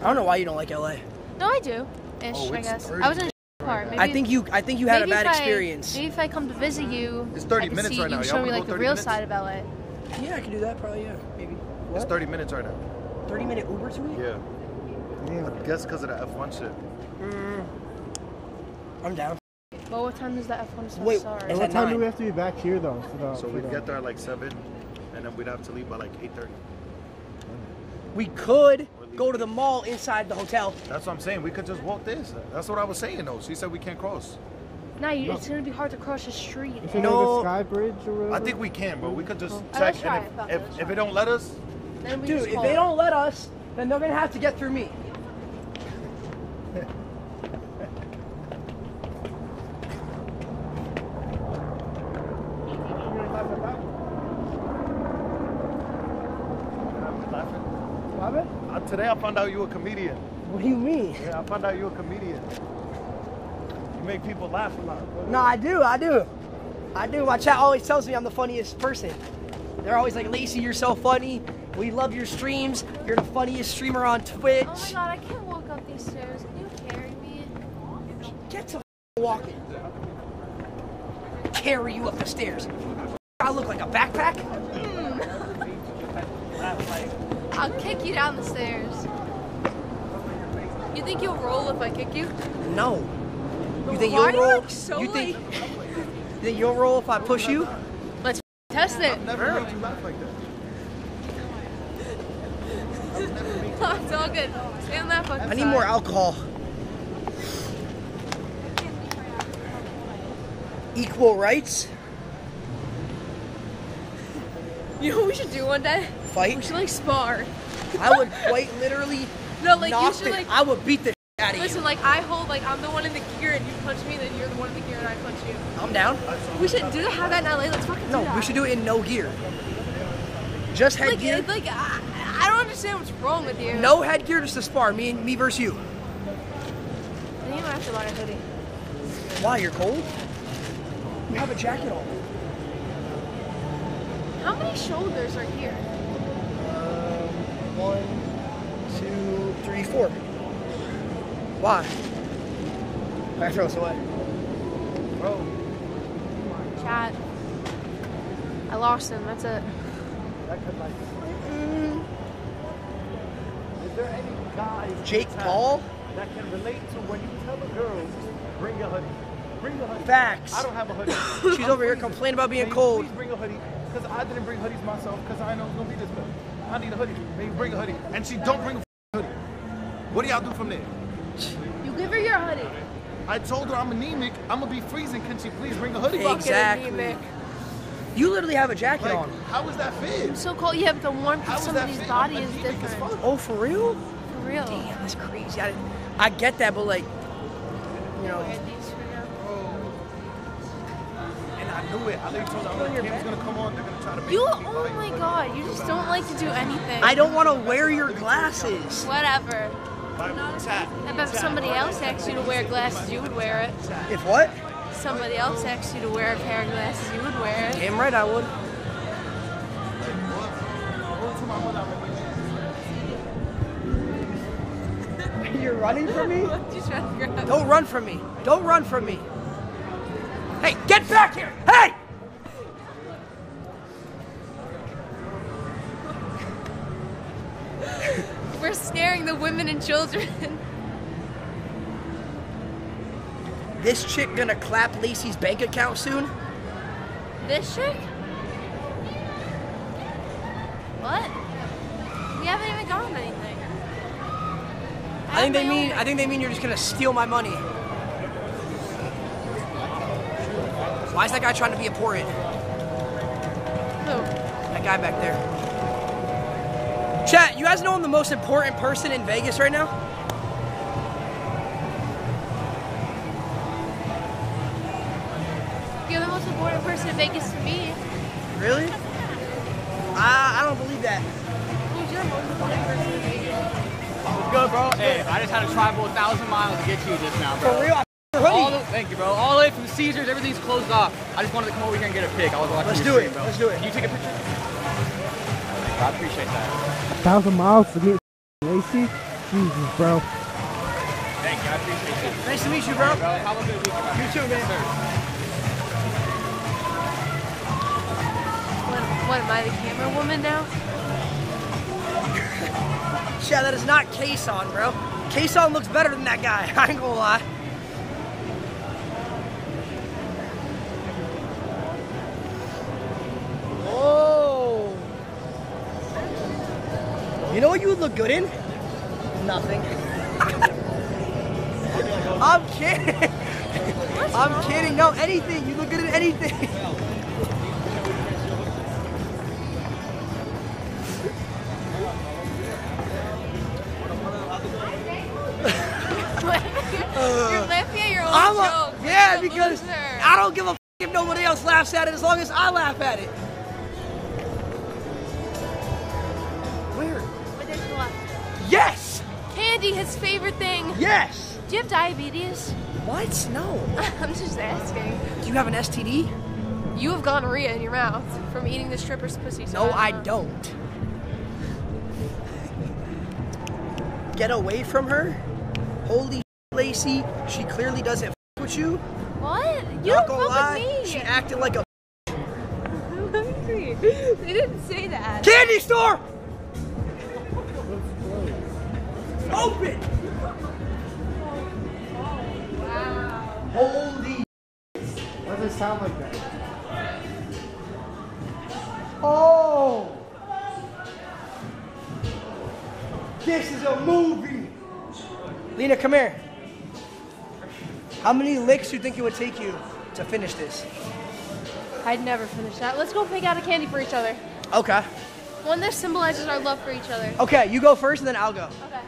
I don't know why you don't like L A. No, I do. Ish, oh, I guess. I was in a car. Maybe, I think you. I think you had a bad I, experience. Maybe if I come to visit you, it's thirty I can minutes see right you now. Show me like the real minutes? Side of L A. Yeah, I could do that probably. Yeah, maybe. What? It's thirty minutes right now. Thirty minute Uber to me? Yeah. Yeah. I guess because of the F one shit. Mm. I'm down. Well, what time does the F one start? Wait, sorry. And what time nine? Do we have to be back here though? For the, so we'd the... get there at like seven, and then we'd have to leave by like eight thirty. We could go to the mall inside the hotel. That's what I'm saying. We could just walk this. That's what I was saying, though. She said we can't cross. Nah, you, no, it's going to be hard to cross the street. If you know the Sky Bridge or whatever? I think we can, but we could just oh, check. Try and if, it, if, if, if they don't let us... Then we dude, if they don't let us, then they're going to have to get through me. Today I found out you were a comedian. What do you mean? Yeah, I found out you were a comedian. You make people laugh a lot. What no, I do, I do. I do. My chat always tells me I'm the funniest person. They're always like, Lacey, you're so funny. We love your streams. You're the funniest streamer on Twitch. Oh my God, I can't walk up these stairs. Can you carry me? Get to walking. Carry you up the stairs. I look like a backpack? Mm. I'll kick you down the stairs. You think you'll roll if I kick you? No. You think you'll roll? You think you'll roll if I push you? Let's test it. I've never heard you laugh like that. It's all good. Stay on that fucking side. I need more alcohol. Equal rights? You know what we should do one day? Fight? We should like spar. I would quite literally no, like, knock you should, the, like, I would beat the shit out of you. Listen, like I hold, like I'm the one in the gear and you punch me, then you're the one in the gear and I punch you. I'm down. We should do that, have that in L A. Let's fucking do no, that. No, we should do it in no gear. Just headgear. Like, like I, I don't understand what's wrong with you. No headgear, just a spar. Me and me versus you. I think you might have to buy a hoodie. Why? You're cold? You have a jacket on. How many shoulders are here? One, two, three, four. Why? I throw us away. Bro. Chat. I lost him, that's it. That could like mm. Is there any guys Jake Paul? That can relate to when you tell a girl, bring a hoodie. Bring a hoodie. Facts. I don't have a hoodie. She's I'm over here complaining about being cold. Please bring a hoodie, because I didn't bring hoodies myself, because I know it's going to be this bad. I need a hoodie. Maybe bring a hoodie. And she don't bring a hoodie. What do y'all do from there? You give her your hoodie. I told her I'm anemic. I'm going to be freezing. Can she please bring a hoodie? Exactly. You literally have a jacket like, on. How is that fit? I'm so cold. You have the warmth of somebody's body is different. Oh, for real? For real. Damn, that's crazy. I, I get that, but like, you know. I knew it. I literally told her, like, Kim's gonna come on, they're gonna try to make you, oh my God, you just don't like to do anything. I don't want to wear your glasses. Whatever. I bet if somebody else asked you to wear glasses, you would wear it. If what? Somebody else asked you to wear a pair of glasses, you would wear it. Damn right I would. You're running from me? Don't run from me. Don't run from me. Hey, get back here! Hey! We're scaring the women and children. This chick gonna clap Lacey's bank account soon? This chick? What? We haven't even gotten anything. I, I think they mean I think they mean you're just gonna steal my money. Why is that guy trying to be a porrid? Who? That guy back there. Chat, you guys know I'm the most important person in Vegas right now? You're the most important person in Vegas to me. Really? I, I don't believe that. Who's your most important person in Vegas? What's good, bro? Hey, I just had to travel a thousand miles to get you just now, bro. For real? All the, thank you, bro. All the way from Caesars, everything's closed off. I just wanted to come over here and get a pic. I was watching Let's do stream, it. Bro. Let's do it. Can you take a picture? I appreciate that. A thousand miles to meet Lacey? Jesus, bro. Thank you. I appreciate it. Nice to meet you, bro. Hey, bro. Have a good weekend. You too, man. What, what am I, the camera woman now? Yeah, that is not Kason, bro. Kason looks better than that guy. I ain't gonna lie. You know what you would look good in? Nothing. I'm kidding. What's I'm wrong? kidding. No, anything. You look good in anything. You're laughing at your own I'm a, joke. Yeah, You're because I don't give a f if nobody else laughs at it as long as I laugh at it. Yes! Candy, his favorite thing. Yes! Do you have diabetes? What? No. I'm just asking. Do you have an S T D? You have gonorrhea in your mouth from eating the stripper's pussy. So no, I don't. I don't. Get away from her. Holy Lacey, she clearly doesn't f with you. What? You Not don't fuck with me. She acted like a I'm hungry. They didn't say that. Candy store! Open! Wow. Holy! Why does it sound like that? Oh! This is a movie! Lena, come here. How many licks do you think it would take you to finish this? I'd never finish that. Let's go pick out a candy for each other. Okay. One that symbolizes our love for each other. Okay, you go first and then I'll go. Okay.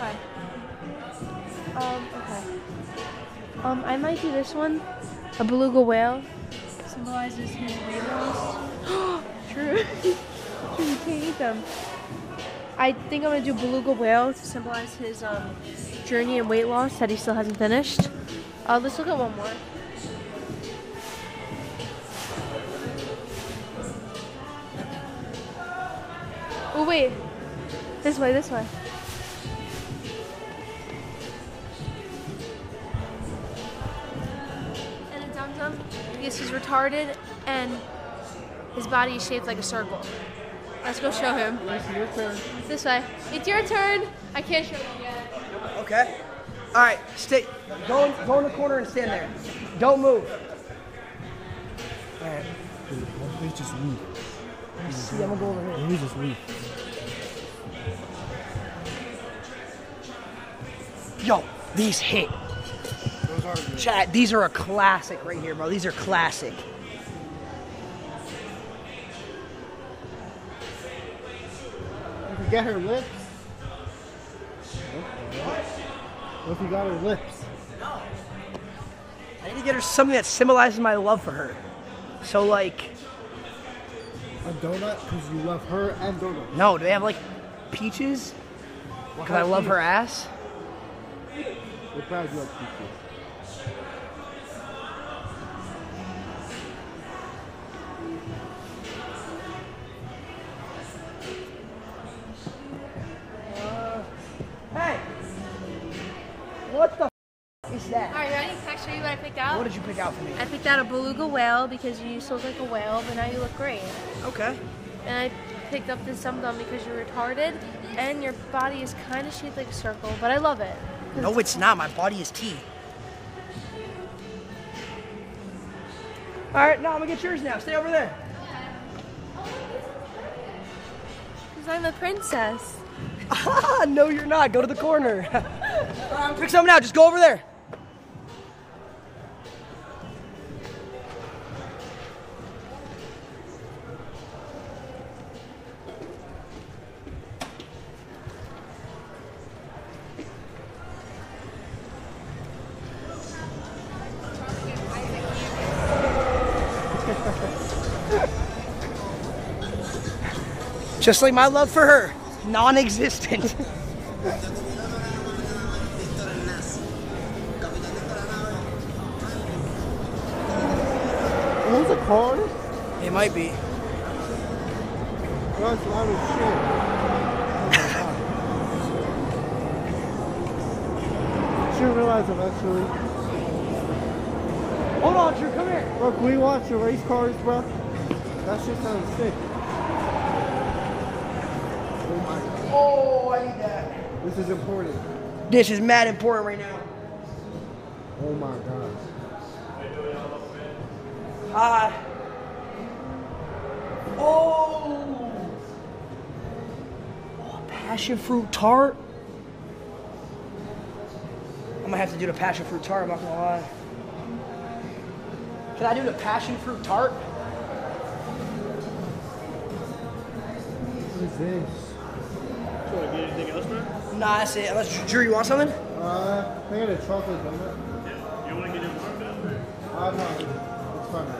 Okay. Um, okay. Um, I might do this one. A beluga whale. Symbolizes human rainbows. True. True, you can't eat them. I think I'm gonna do beluga whale to symbolize his um, journey and weight loss that he still hasn't finished. Uh, let's look at one more. Oh wait, this way, this way. And a dum-dum, because he's retarded and his body is shaped like a circle. Let's go show him. Your turn. This way. It's your turn. I can't show him yet. Okay. All right, stay. Go in, go in the corner and stand there. Don't move. All right. Dude, why don't we just move? See, I'm gonna go over here. Just leave. Yo, these hit. Those are good. Chat, these are a classic right here, bro. These are classic. You can get her lips. What if you got her lips? No. I need to get her something that symbolizes my love for her. So like a donut, because you love her and donuts. No, do they have like peaches? because I love her ass. That. All right, ready? Can I show you what I picked out? What did you pick out for me? I picked out a beluga whale because you used to look like a whale, but now you look great. Okay. And I picked up this dum-dum because you're retarded, and your body is kind of shaped like a circle, but I love it. No, it's not. My body is T. All right, no, I'm going to get yours now. Stay over there. Because I'm a princess. Ah, no, you're not. Go to the corner. um, pick something out. Just go over there. Just like my love for her, non-existent. Is this a car? It might be. That's a lot of shit. She realized it actually. Hold on, Drew, come here. Look, we watch the race cars, bro. That shit sounds sick. Oh, I need that. This is important. This is mad important right now. Oh my God. Uh, oh. oh. Passion fruit tart. I'm gonna have to do the passion fruit tart, I'm not gonna lie. Can I do the passion fruit tart? What is this? Do you want to get anything else, man? Nah, that's it. Unless, Drew, you want something? Uh, I got a chocolate donut. Yeah. You want to get your market out there? Uh, no. It's fine, man.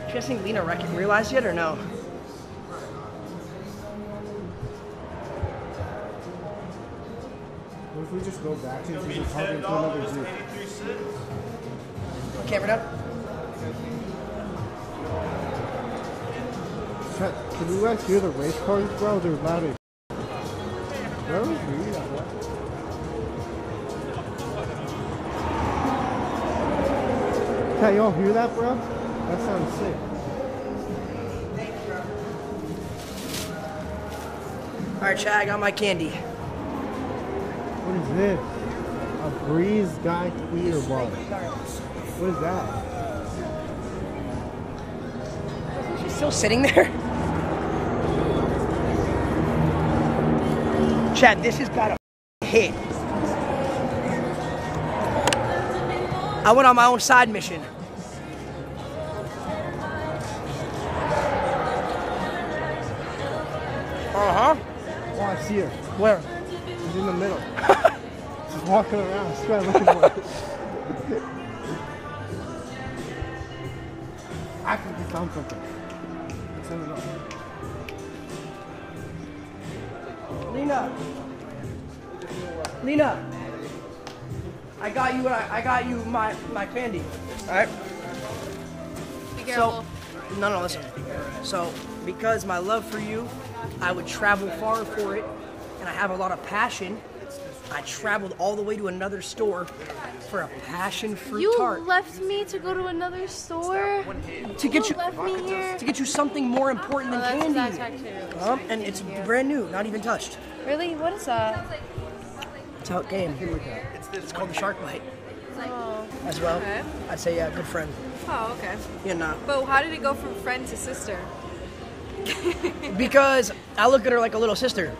Do you guys think Lena realized yet or no? If we just go back to the talking to another dude. Camera up. Can you guys hear the race cars, bro? They're loud as shit. Where was we at? What? Can y'all hear that, bro? That sounds sick. Thanks, bro. Alright, Chad, I got my candy. What is this? A Breeze Guy Clear Water. What is that? She's still sitting there? Chad, this has got a hit. I went on my own side mission. Uh-huh. Oh, I see her. Where? She's in the middle. She's walking around. She's trying to look for it. I think we found something. Let's turn it off. Lena. Lena. I got you. I, I got you my my candy. All right. Be careful. So, no, no, listen. So, because my love for you, I would travel far for it. And I have a lot of passion. I traveled all the way to another store for a passion fruit you tart. You left me to go to another store to get you, you left me here. to get you something more important oh, than that's, candy. That's actually, um, and it's here. Brand new, not even touched. Really? What is that? It's out game. Here we go. It's called the shark bite. Oh. As well, okay. I'd say yeah, good friend. Oh, okay. Yeah, not. Nah. But how did it go from friend to sister? Because I look at her like a little sister.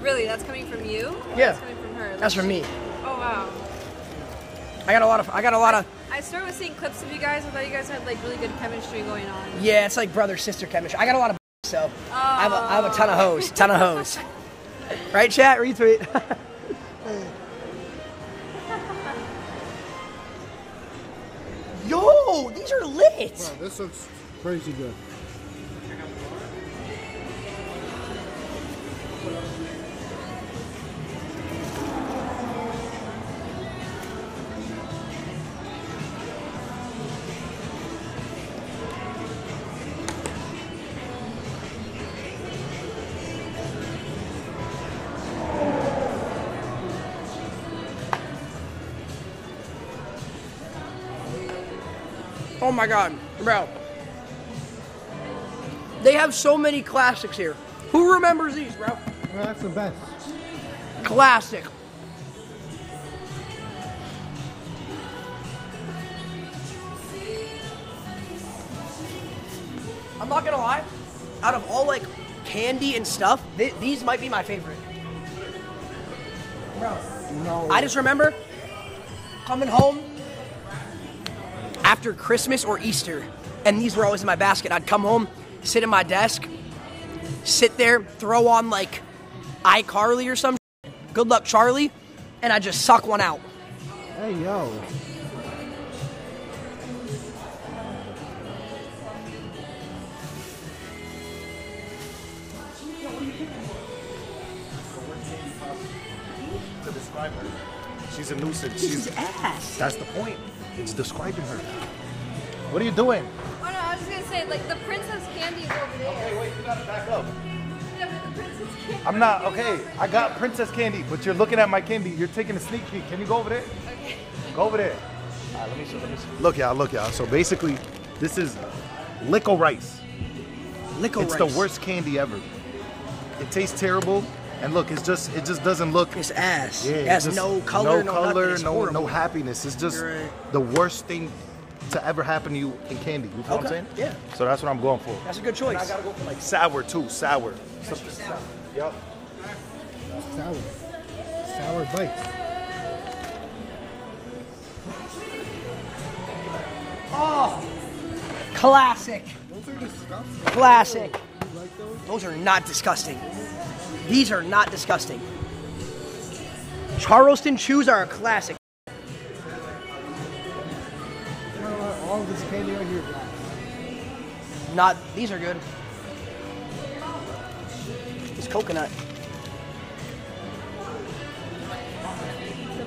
Really, that's coming from you? Or yeah. That's coming from her. Like that's from me. Oh wow. I got a lot of. I got a lot I, of. I started with seeing clips of you guys. I thought you guys had like really good chemistry going on. Yeah, it's like brother sister chemistry. I got a lot of. So oh. I, have a, I have a ton of hoes. Ton of hoes. Right, chat? Retweet. Yo, these are lit. Wow, this looks crazy good. Oh my God, bro. They have so many classics here. Who remembers these, bro? Well, that's the best. Classic. I'm not gonna lie, out of all like candy and stuff, th these might be my favorite. Bro, no. I just remember coming home after Christmas or Easter, and these were always in my basket. I'd come home, sit at my desk, sit there, throw on like iCarly or some shit, Good Luck Charlie, and I just suck one out. Hey, yo. To describe her. She's a nuisance. She's ass. That's the point. It's describing her. What are you doing? Oh no, I was just gonna say, like, the princess candy is over there. Okay, wait, you gotta back up. Yeah, but the princess candy. I'm not, okay, I got princess candy, but you're looking at my candy. You're taking a sneak peek. Can you go over there? Okay. Go over there. All right, let me see, let me see. Look, y'all, look, y'all. So basically, this is Lico Rice. Lico Rice. It's the worst candy ever. It tastes terrible. And look, it's just it just doesn't look. It's ass. Yeah, it has just, no color, no, no color, no, no happiness. It's just right. The worst thing to ever happen to you in candy. You know okay. what I'm saying? Yeah. So that's what I'm going for. That's a good choice. And I gotta go for like sour too. Sour. Something sour. sour. Yep. Sour. Sour bites. Oh, classic. Those are disgusting. Classic. You like those? Those are not disgusting. These are not disgusting. Charleston chews are a classic. All this candy right here. Not, these are good. It's coconut.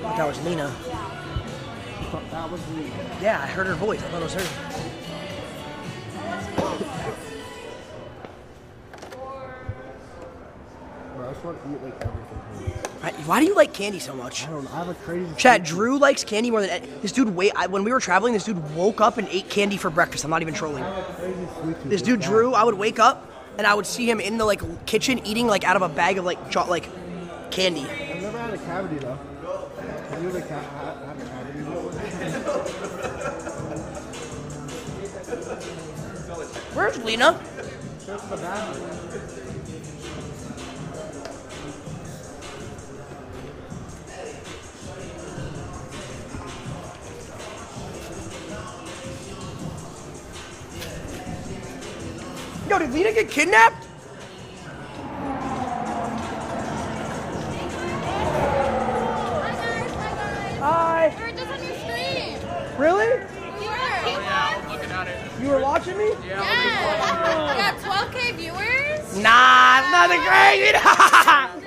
That was Lena. That was Lena. Yeah, I heard her voice. I thought it was her. I just want to eat like everything. Why do you like candy so much? I don't know. I have a crazy. Chat, Drew likes candy more than this dude. Wait, I, when we were traveling, this dude woke up and ate candy for breakfast. I'm not even trolling. I have a crazy sweet tooth. This dude Drew, I would wake up and I would see him in the like kitchen eating like out of a bag of like cho like candy. I've never had a cavity though. Have you ever had a cavity before? Where's Lena? Just the bathroom. Yo, did Lena get kidnapped? Hi guys, hi guys. Hi. We were just on your stream. Really? We were. Yeah, I was looking at it. You were watching me? Yeah. Yeah. We got twelve K viewers. Nah, it's nothing crazy. That's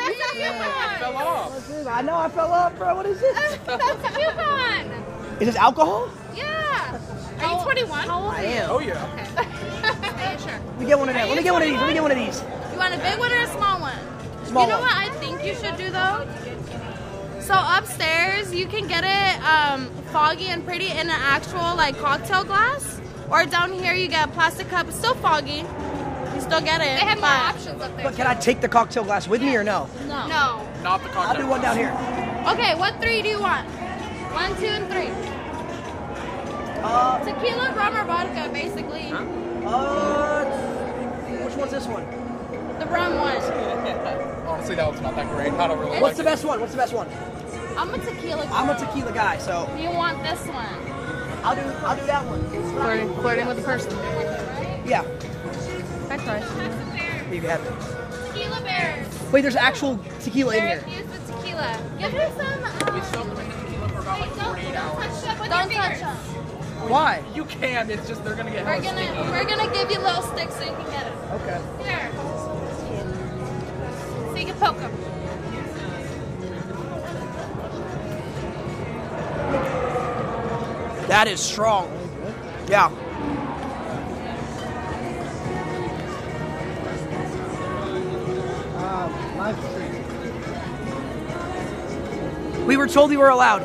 a coupon. I fell off. I know I fell off, bro. What is this? That's a coupon. Is this alcohol? Yeah. Are you twenty-one? How old are you? I am. Oh yeah. Okay. Sure. Let me get one of that. Let me get one of these. Let me get one of these. You want a big one or a small one? Small. You know one. What I think you should do though? So upstairs you can get it um, foggy and pretty in an actual like cocktail glass, or down here you get a plastic cup. It's still foggy. You still get it. They have more options up there. But can I take the cocktail glass with yeah. me or no? No. No. Not the cocktail. I'll do one down here. Okay. What three do you want? One, two, and three. Uh, Tequila, rum, or vodka, basically. Huh? Uh, which one's this one? The brown one. Honestly, that one's not that great. I don't really. It's, what's the best one? What's the best one? I'm a tequila guy. I'm a tequila guy, so. You want this one? I'll do. I'll do that one. Flirting, flirting with the person. Yeah. That's nice. You have it. Tequila bears. Wait, there's actual tequila bears in here. Use the tequila. Give her some. Um, we soak them in the tequila for about like forty-eight hours. Don't touch them. Don't touch them. Why? You can. It's just they're gonna get. We're gonna sticky. we're gonna give you little sticks so you can get them. Okay. Here. So you can poke them. That is strong. Yeah. We were told you were allowed.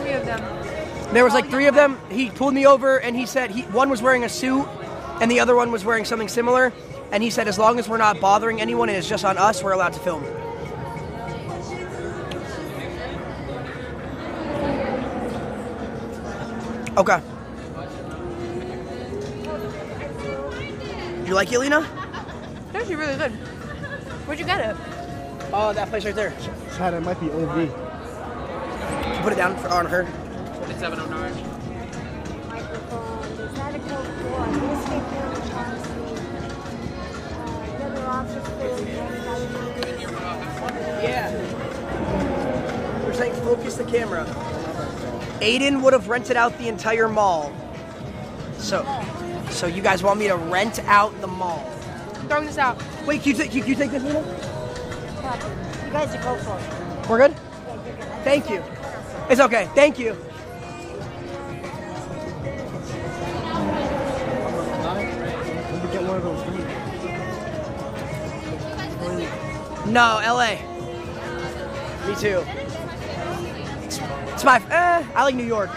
Three of them. There was like three of them. He pulled me over and he said he one was wearing a suit and the other one was wearing something similar. And he said as long as we're not bothering anyone and it's just on us, we're allowed to film. Okay. You like it, Lena? It's actually really good. Where'd you get it? Oh, that place right there. Chad, it might be O V. Can you put it down for, on her? twenty-seven oh nine. Microphone. There's not a code for newspaper. Another officer. Yeah. We're saying focus the camera. Aiden would have rented out the entire mall. So, so you guys want me to rent out the mall? I'm throwing this out. Wait, can you, can you take this, Lena? You guys are go for it. We're good? Yeah, you're good. Thank you. It's okay. Thank you. No, L A. Me too. It's my, eh, I like New York.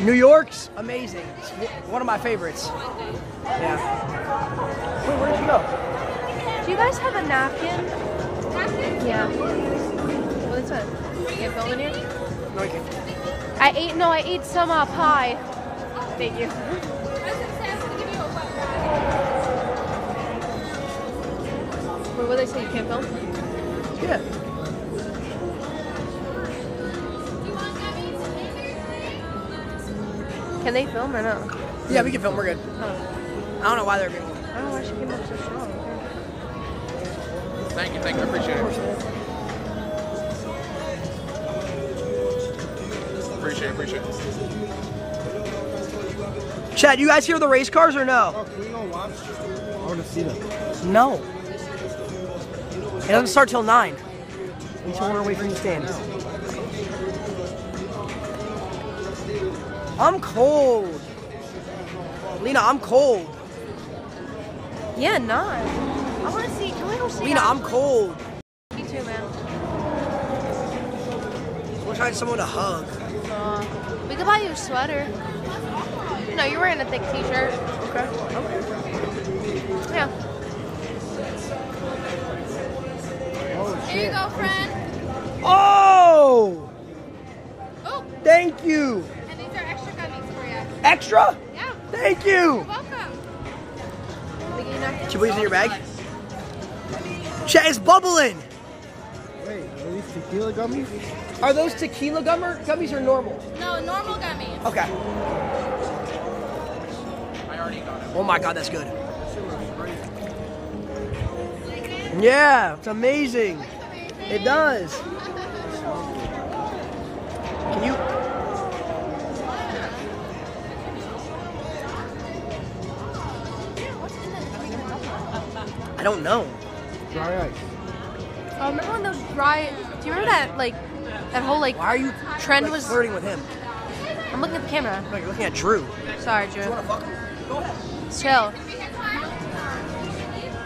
New York's amazing. It's one of my favorites. Yeah. Wait, where did you go? Do you guys have a napkin? Napkin? Yeah. Well, this one. You can't film in here? No, I can't. I ate, no, I ate some uh, pie. Thank you. Wait, what did they say? You can't film? Yeah. Can they film or not? Yeah, we can film. We're good. Oh. I don't know why they're good. I don't know why she came up so strong. Thank you. Thank you. I appreciate it. Appreciate it. Appreciate it. Chad, you guys hear the race cars or no? Oh, can we go watch? I want to see them. No. It doesn't start till nine. We told her away from the stand. I'm cold. Lena, I'm cold. Yeah, not. I want to see. Can we go see? Lena, I'm cold. Me too, man. We're trying someone to hug. Uh, we could buy you a sweater. No, you're wearing a thick t-shirt. Okay. Okay. Yeah. Oh, here you go, friend. Oh! Oh! Thank you. Extra? Yeah. Thank you. You're welcome. Should we use it in your bag? Chat is bubbling. Wait, are these tequila gummies? Are those tequila gummer gummies or normal? No, normal gummies. Okay. I already got it. Oh my god, that's good. Yeah, it's amazing. It's amazing. It does. Can you? I don't know. Dry ice. Oh, remember when those dry? Do you remember that like that whole like? Why are you trend like, was flirting with him? I'm looking at the camera. No, you're looking at Drew. Sorry, Drew. Do you want to fuck him? Go ahead. Chill.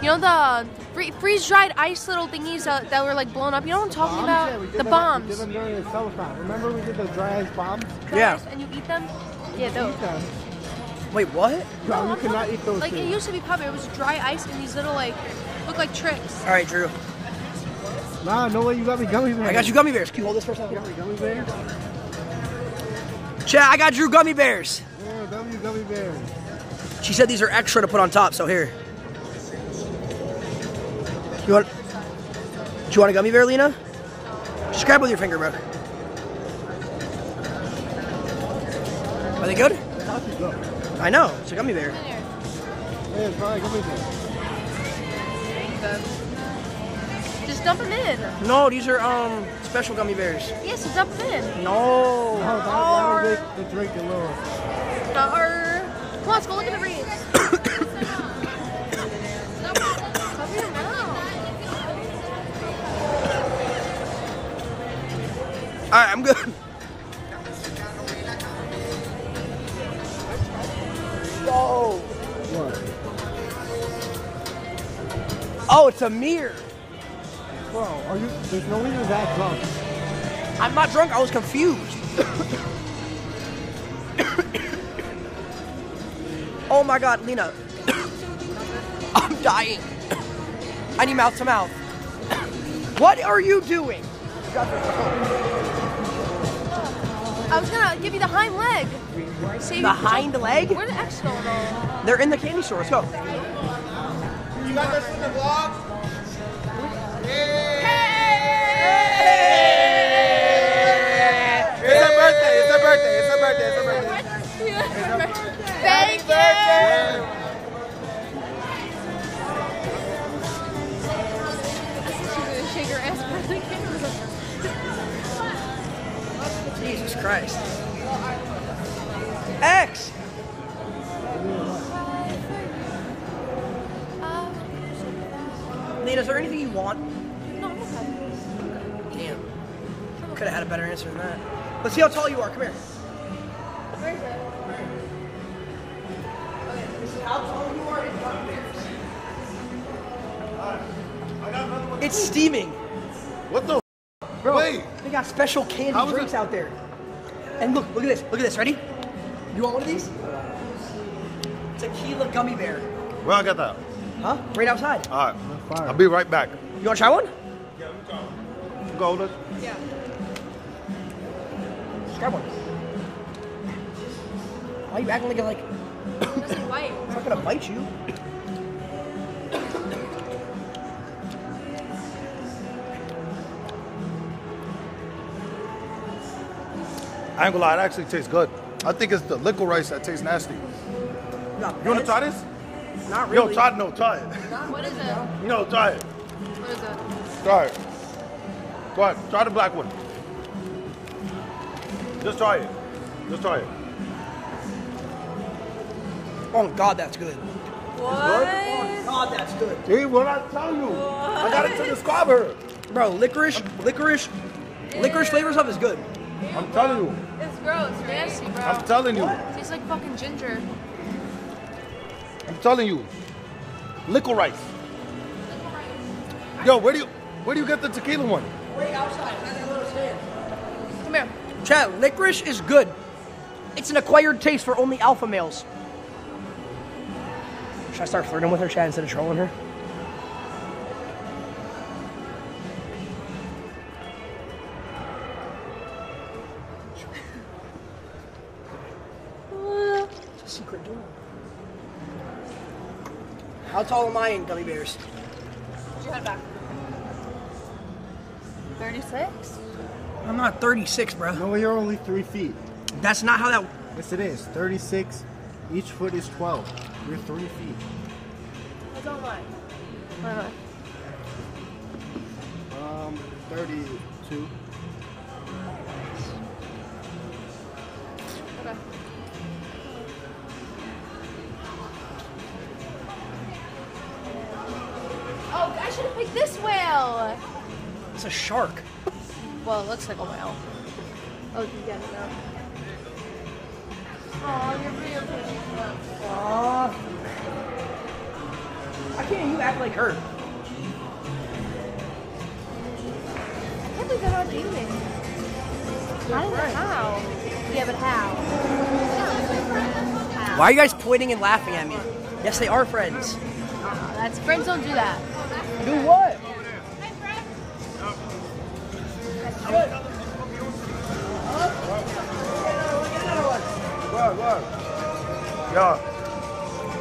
You know the free, freeze dried ice little thingies that, that were like blown up. You know what I'm talking bombs? about? Yeah, the them, bombs. We did them during the cellophane. Remember we did those dry ice bombs? Dry yeah. Ice and you eat them? Yeah, those. Eat them. Wait, what? No, no you cannot talking, eat those Like, things. It used to be popular. It was dry ice and these little, like, look like tricks. All right, Drew. Nah, no way you got me gummy bears. I got you gummy bears. Can you hold this for a second? You got me gummy bears? Chat, I got Drew gummy bears. Yeah, W gummy bears. She said these are extra to put on top, so here. You want, do you want a gummy bear, Lena? Just grab it with your finger, bro. Are they good? How'd you go? I know, it's a gummy bear. Yeah, it's probably a gummy bear. Just Just dump them in. No, these are um special gummy bears. Yes, yeah, so dump them in. No. No, that would make the drink a little. Arr. Come on, let's go look at the reeds. All right, I'm good. Oh. What? Oh, it's a mirror. Bro, are you? There's no way you're that drunk. I'm not drunk. I was confused. Oh my God, Lena. I'm dying. I need mouth to mouth. What are you doing? I was gonna give you the hind leg. Save the hind jump. Leg? Where the X going though? They're in the candy store. Let's go. You got this in the vlog? Hey! Hey! It's her birthday. It's her birthday. It's her birthday. It's her birthday. It's her birthday. Thank you. I shake her ass by the camera. Jesus Christ. X! Nate, is there anything you want? No, I'm okay. Damn. Could have had a better answer than that. Let's see how tall you are. Come here. Where is it? How tall you are in gummy bears. It's steaming. What the f? Bro, wait. They got special candy drinks out there. And look, look at this. Look at this. Ready? You want one of these? Tequila gummy bear. Where I got that? Huh? Right outside. All right. I'll be right back. You want to try one? Yeah, we go. Golden? Yeah. Just grab one. Why are you acting like you're like... It doesn't bite. It's not gonna bite you. I ain't gonna lie, it actually tastes good. I think it's the liquid rice that tastes nasty. Not you wanna try this? Not really. Yo, try, no, try it. What is it? No, try it. What is it? Try it. Go ahead, try the black one. Just try it. Just try it. Oh God, that's good. What? Oh God, that's good. Dude, what I tell you? What? I got it to describe her. Bro, licorice, licorice, yeah. licorice flavor stuff is good. Yeah, I'm bro. telling you. It's gross, nasty, bro. I'm telling you. What? It tastes like fucking ginger. I'm telling you, liquid rice. Liquid rice. Yo, where do you, where do you get the tequila one? Right outside, that little stand. Come here, Chad. Licorice is good. It's an acquired taste for only alpha males. Should I start flirting with her, Chad, instead of trolling her? It's a secret door. How tall am I in gummy bears? Put your head back. thirty-six? I'm not thirty-six, bro. No, you're only three feet. That's not how that... Yes, it is. thirty-six. Each foot is twelve. You're three feet. I don't like. Why not? Um, thirty-two. Okay. Oh, I should have picked this whale. It's a shark. Well, it looks like a whale. Oh, you get it now. Oh, you're real pretty. Aww. Why can't you act like her? I can't believe they're not dating. How? How? Yeah, but how? Why are you guys pointing and laughing at me? Yes, they are friends. Uh, that's friends don't do that. Do what? Hi, friends. That's good. Yeah.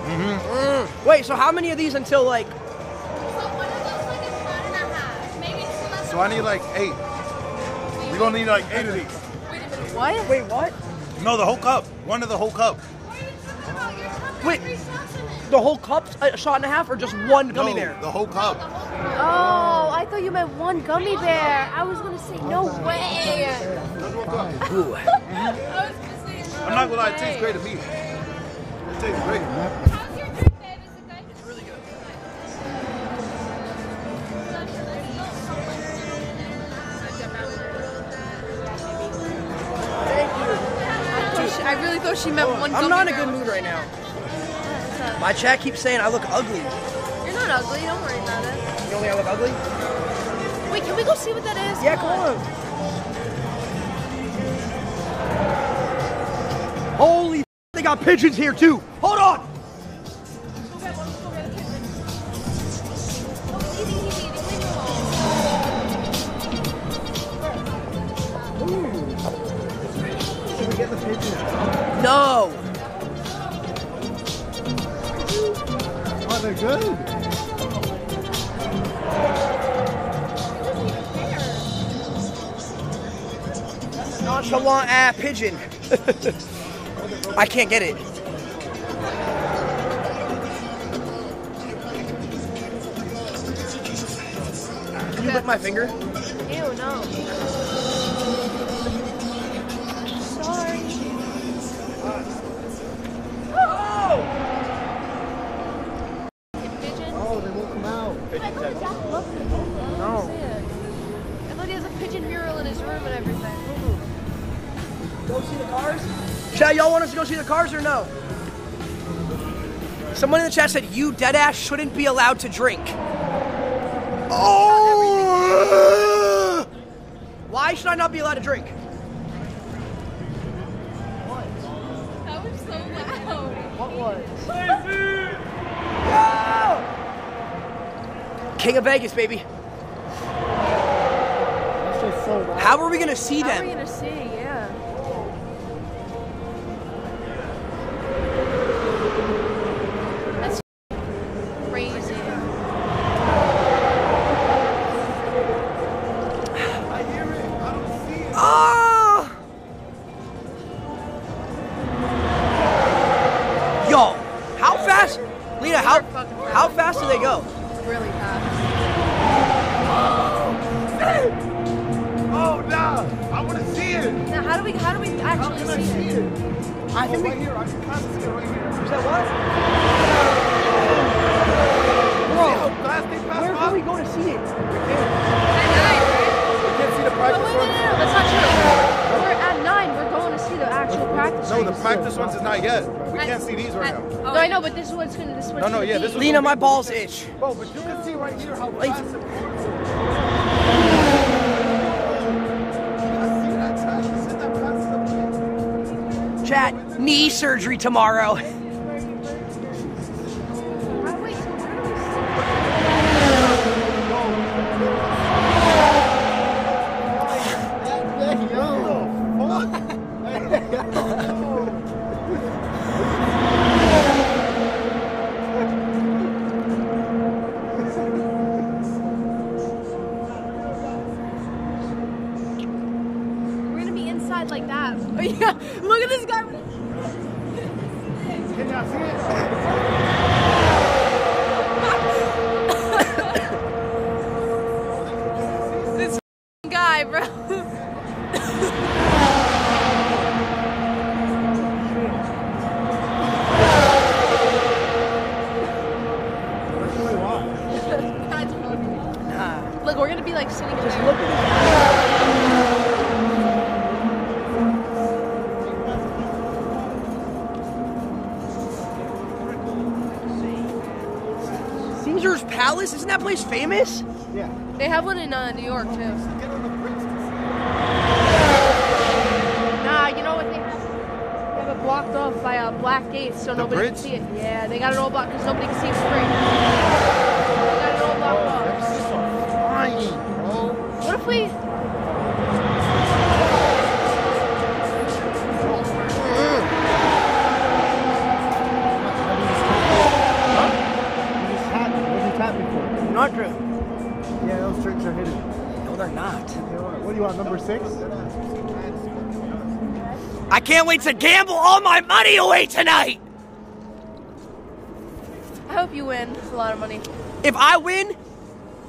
Mm-hmm. Mm. Wait, so how many of these until like? So one of those like is one and a half, maybe two left. So I need like eight. Wait, We're gonna need like eight of these. Wait a minute. What? Wait, what? No, the whole cup. One of the whole cup. What are you talking about? Your cup has Wait, three shots in it. The whole cup, a shot and a half, or just yeah. one gummy no, bear? The whole cup. Oh, I I thought you meant one gummy bear. I was gonna say no way. I was gonna say no I'm not gonna lie, it tastes great to me. It tastes great. How's your drink, babe? Is it good? It's really good. Thank you. I really thought she meant one gummy bear. I'm not in a good mood right now. My chat keeps saying I look ugly. You're not ugly, don't worry about it. You don't think I look ugly? Wait, can we go see what that is? Yeah, come on. Come on. Holy f, they got pigeons here too. Hold on. Go get one, go get a pigeon. Oh, easy, easy, easy. Ooh. Should we get the pigeons? No. Oh, they're good. Nonchalant ass pigeon. I can't get it. Can you lick my finger? Ew, no. Sorry. Oh! Pigeon? Oh, they won't come out. But I thought Jack loved it. No. I thought he has a pigeon mural in his room and everything. Go see the cars? Chat, y'all want us to go see the cars or no? Someone in the chat said, you deadass shouldn't be allowed to drink. Oh! Why should I not be allowed to drink? What? That was so loud. What was? Yo! King of Vegas, baby. That's just so loud. How are we gonna see How them? How are we gonna see, yeah. Lena, my balls itch. Bro, but you can see right here how fast it works. Chat, knee surgery tomorrow. Isn't that place famous? Yeah. They have one in uh, New York, too. Nah, you know what they have? They have it blocked off by uh, black gates, so the nobody bridge? Can see it. Yeah, they got it all blocked because nobody can see it for free. They got it all blocked off. Oh, so fine, bro. What if we... Not true. Yeah, those tricks are hidden. No, they're not. They are. What do you want, number six? I can't wait to gamble all my money away tonight! I hope you win. It's a lot of money. If I win,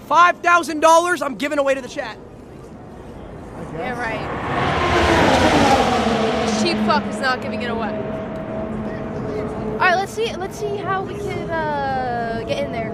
five thousand dollars I'm giving away to the chat. Yeah, right. This cheap fuck is not giving it away. All right, let's see. Let's see how we can uh, get in there.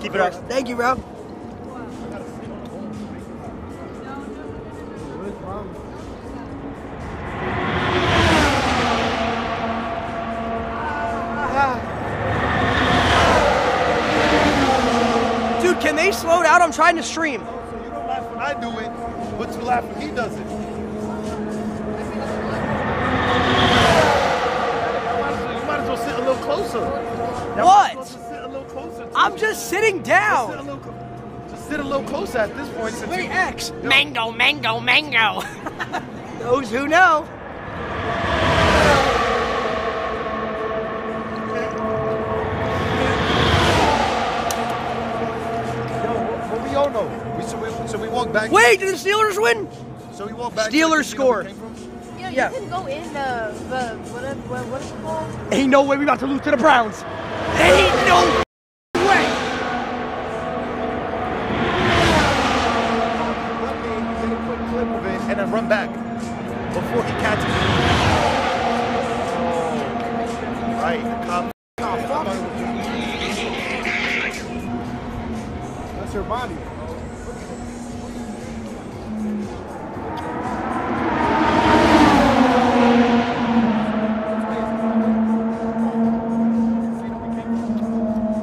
Keep it up. Thank you, bro. Dude, can they slow down? I'm trying to stream. So you don't laugh when I do it, but you laugh when he does it. You might as well sit a little closer. What? I'm just sitting down. Just sit a little, just sit a little closer at this point. Since Wait, you, X. Yo. Mango, mango, mango. Those who know. Yo, what we all know. We, so, we, so we walk back. Wait, did the Steelers win? So we walk back. Steelers score. Yeah, you yeah. can go in uh, the what? A, what, what is the ball? Ain't no way we about to lose to the Browns. Ain't no. And then run back before he catches it. Right, the cop. That's her body.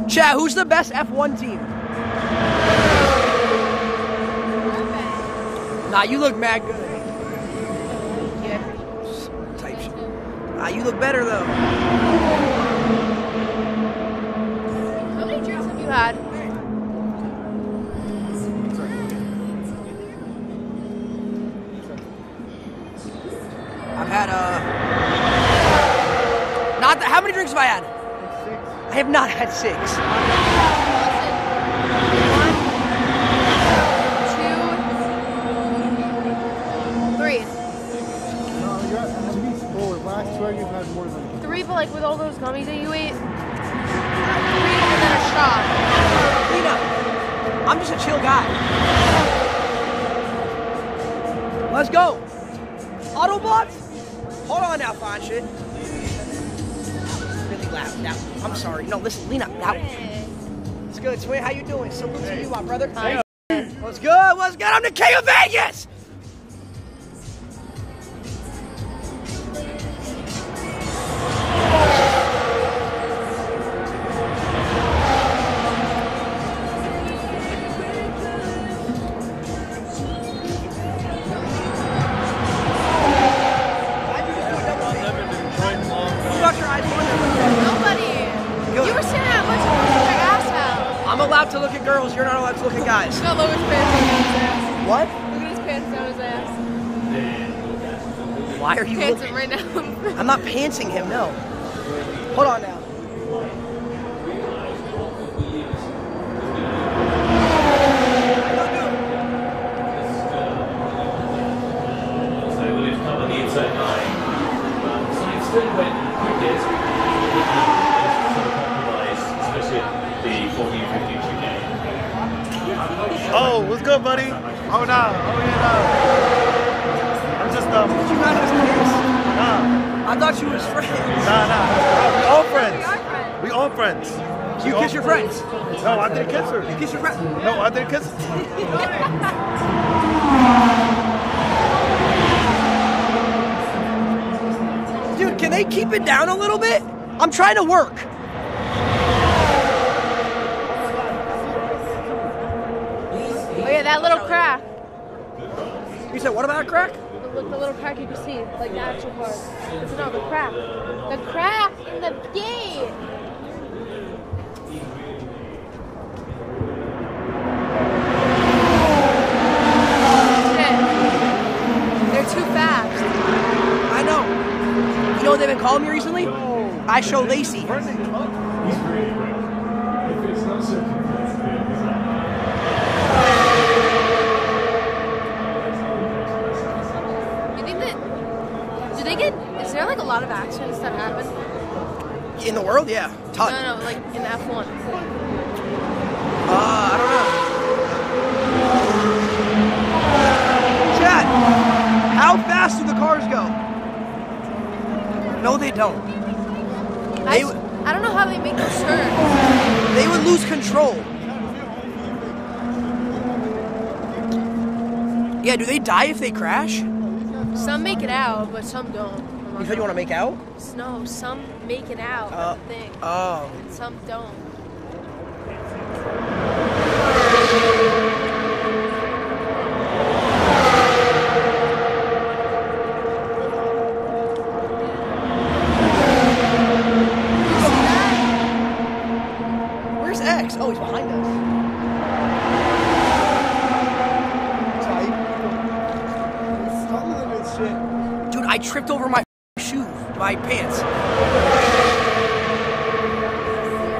Chat, who's the best F one team? Nah, you look mad good. Yeah. Type shit. Nah, you look better though. How many drinks have you had? I've had uh. Not that. How many drinks have I had? Six. I have not had six. Three, but like with all those gummies that you ate, three that are shot. I'm just a chill guy. Let's go. Autobots? Hold on now, fine shit. Really loud. Now, I'm sorry. No, listen, Lena. Now. It's good, Sway. How you doing? So good to you, my brother. Hi. What's good? What's good? I'm the king of Vegas. Pantsing him, no. Hold on now. Oh, what's good, buddy? Oh, no. Oh, yeah, no. I'm just um. Did you not just nah. I thought you was friends. Nah, nah. We all friends. We all friends. You kiss your friends? No, I didn't kiss her. You kiss your friend? No, I didn't kiss her. Dude, can they keep it down a little bit? I'm trying to work. Oh yeah, that little crack. You said what about a crack? Look, the little crack you can see, like the actual part. It's not the crack. The crack in the gate! Oh. called me recently? I show Lacey. Is there like a lot of action stuff happen? In the world, yeah. Ton. No, no, like in F one. Uh, I don't know. Chat, how fast do the cars go? No, they don't. I, they w- I don't know how they make those turns. They would lose control. Yeah, do they die if they crash? Some make it out, but some don't. You said you want to make out? No, some make it out. Uh, the thing. Oh. And some don't. Where's X? Oh, he's behind us. Dude, I tripped over my shoe, my pants.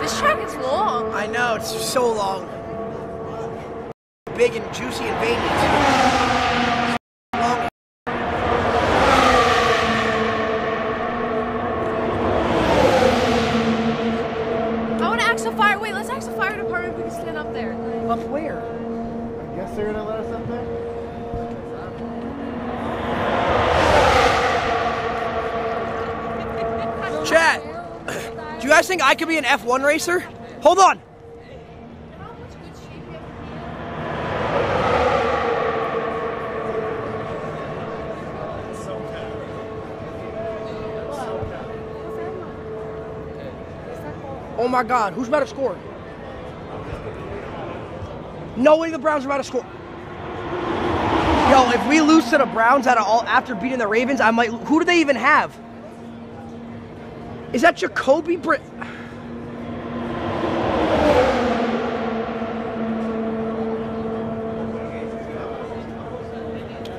This track is long. I know, it's so long. Big and juicy and veiny. Long. I want to axe the fire. Wait, let's axe the fire department if we can stand up there. Up where? I guess they're going to let us up there. Chat, do you guys think I could be an F one racer? Hold on. Oh my God, who's about to score? No way the Browns are about to score. Yo, if we lose to the Browns out of all after beating the Ravens, I might. Who do they even have? Is that Jacoby Britt?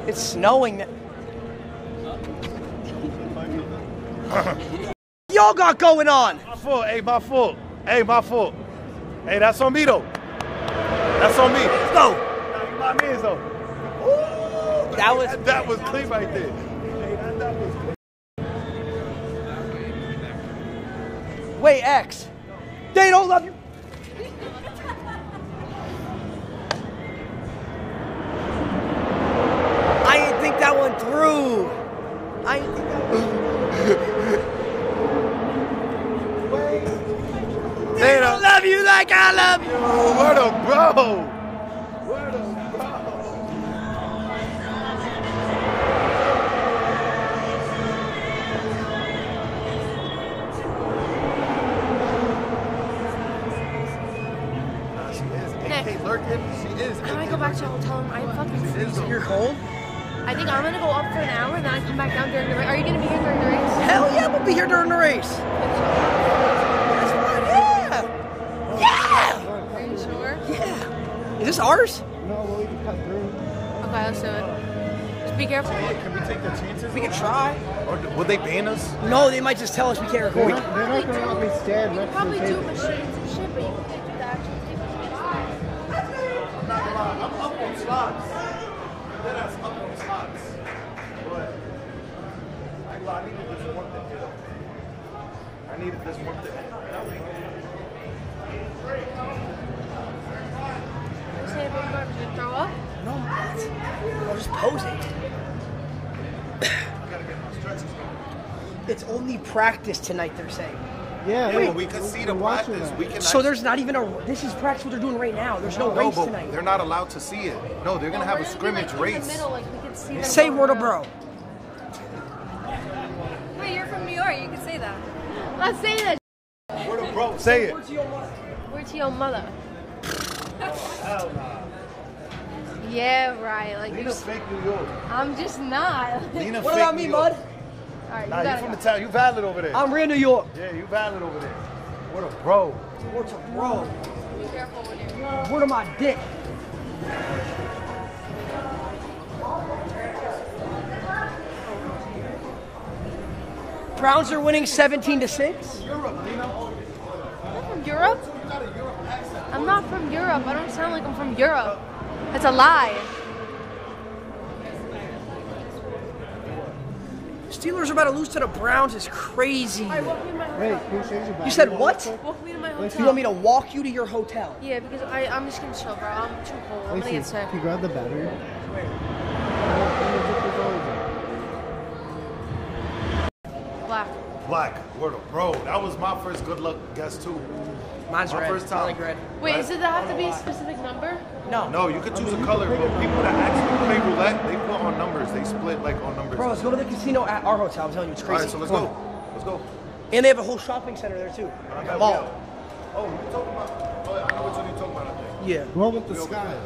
It's snowing. Y'all got going on. My fault. Hey, my fault. Hey, my fault. Hey, that's on me though. That's on me. Let's go. Nah, my man's though. Ooh, that was that, that was clean right there. Hey, that, that was clean. Wait, X. They don't love you. I didn't think that one through. I didn't think that one through. They don't love you like I love you. Yo, what a bro. What a You're cold? I think I'm gonna go up for an hour and then I come back down during the race. Are you gonna be here during the race? Hell yeah, we'll be here during the race. That's right, yeah! Yeah! Are you sure? Yeah. Is this ours? No, we'll even cut through. Okay, let's do it. Just be careful. Can we take the chances? We can try. Or will they ban us? No, they might just tell us we can't record. They're not, they're not gonna let me stand next to the table. You can probably do machines and shit, but you can't do the actual tables. I'm not lying. I'm up on slots. Then I was up on spots, but I, I needed this one to do. I needed this one to do. You say everyone should throw up? No, I'm not. I'm just posing. I gotta get my stretches going. It's only practice tonight, they're saying. Yeah, yeah, wait, we could see the practice. We can so there's not even a. This is practice what they're doing right now. There's no, no race tonight. They're not allowed to see it. No, they're gonna no, have a scrimmage like race. In the middle, like, we could see yeah. Say word to bro. Wait, you're from New York. You can say that. Let's say that. Word to bro. Say it. Word to your mother. Word to your mother. Yeah, right. Like Nina's just, fake New York. I'm just not. Nina what about me, Mud? Right, nah, you, you from go. The town. You valid over there. I'm real New York. Yeah, you valid over there. What a bro. What a bro. Be careful with it. What am I dick? Browns are winning seventeen to six. I'm from Europe? I'm not from Europe. I don't sound like I'm from Europe. That's a lie. Steelers are about to lose to the Browns is crazy. Right, walk me to my hotel. Wait, you said what? Walk me to my hotel. You want me to walk you to your hotel? Yeah, because I, I'm just gonna chill, bro. I'm too cold. I'm Wait, gonna get sick. Can you grab the battery? Black. Black. Word of bro. That was my first good luck guess too. Mine's my red. First time. Like red. Wait, does it have to be a specific number? No. No, you could choose I mean, a color, bro. People that actually play roulette, they put on numbers. They split like on numbers. Bro, let's go to the casino at our hotel. I'm telling you, it's crazy. All right, so let's Come go. On. Let's go. And they have a whole shopping center there too. Right, mall. Oh, you talking about? Oh, I know what you're talking about. I think. Yeah. Well, with the we sky.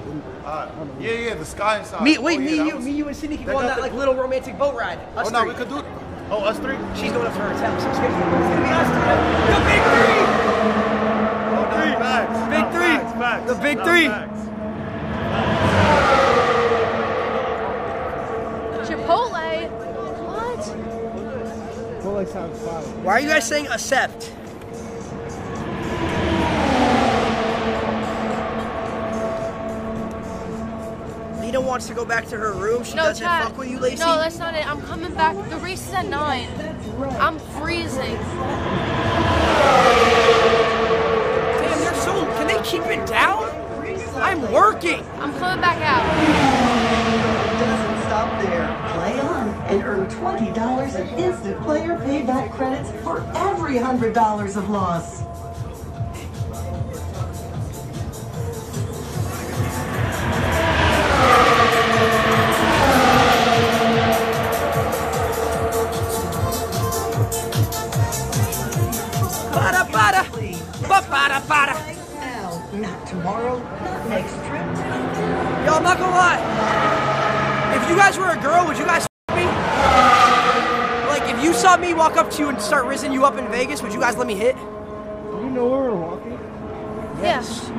Right. Yeah, yeah, the sky inside. Me, wait, oh, yeah, me, you, was, me, you, and Sydney can go on that like little romantic boat ride. Us oh no, three. we could do it. Oh, us three. She's going up to her hotel. So it's gonna be us three. The big three. Oh, three. Facts. Big no, three. Facts. Facts. The big no, three. Facts. Chipotle? What? Chipotle sounds fun. Why are you guys saying accept? Lena wants to go back to her room. She no, doesn't Chad, fuck with you, Lacey? No, that's not it. I'm coming back. The race is at nine. I'm freezing. Damn, they're so... Can they keep it down? I'm working. I'm coming back out. Doesn't stop there. Play on and earn twenty dollars in instant player payback credits for every one hundred dollars of loss. Bada bada. Ba-bada bada. Not tomorrow, not next trip. Yo, I'm not gonna lie. If you guys were a girl, would you guys f me? Like, if you saw me walk up to you and start rizzing you up in Vegas, would you guys let me hit? Do you know where we're walking? Yes. Yeah.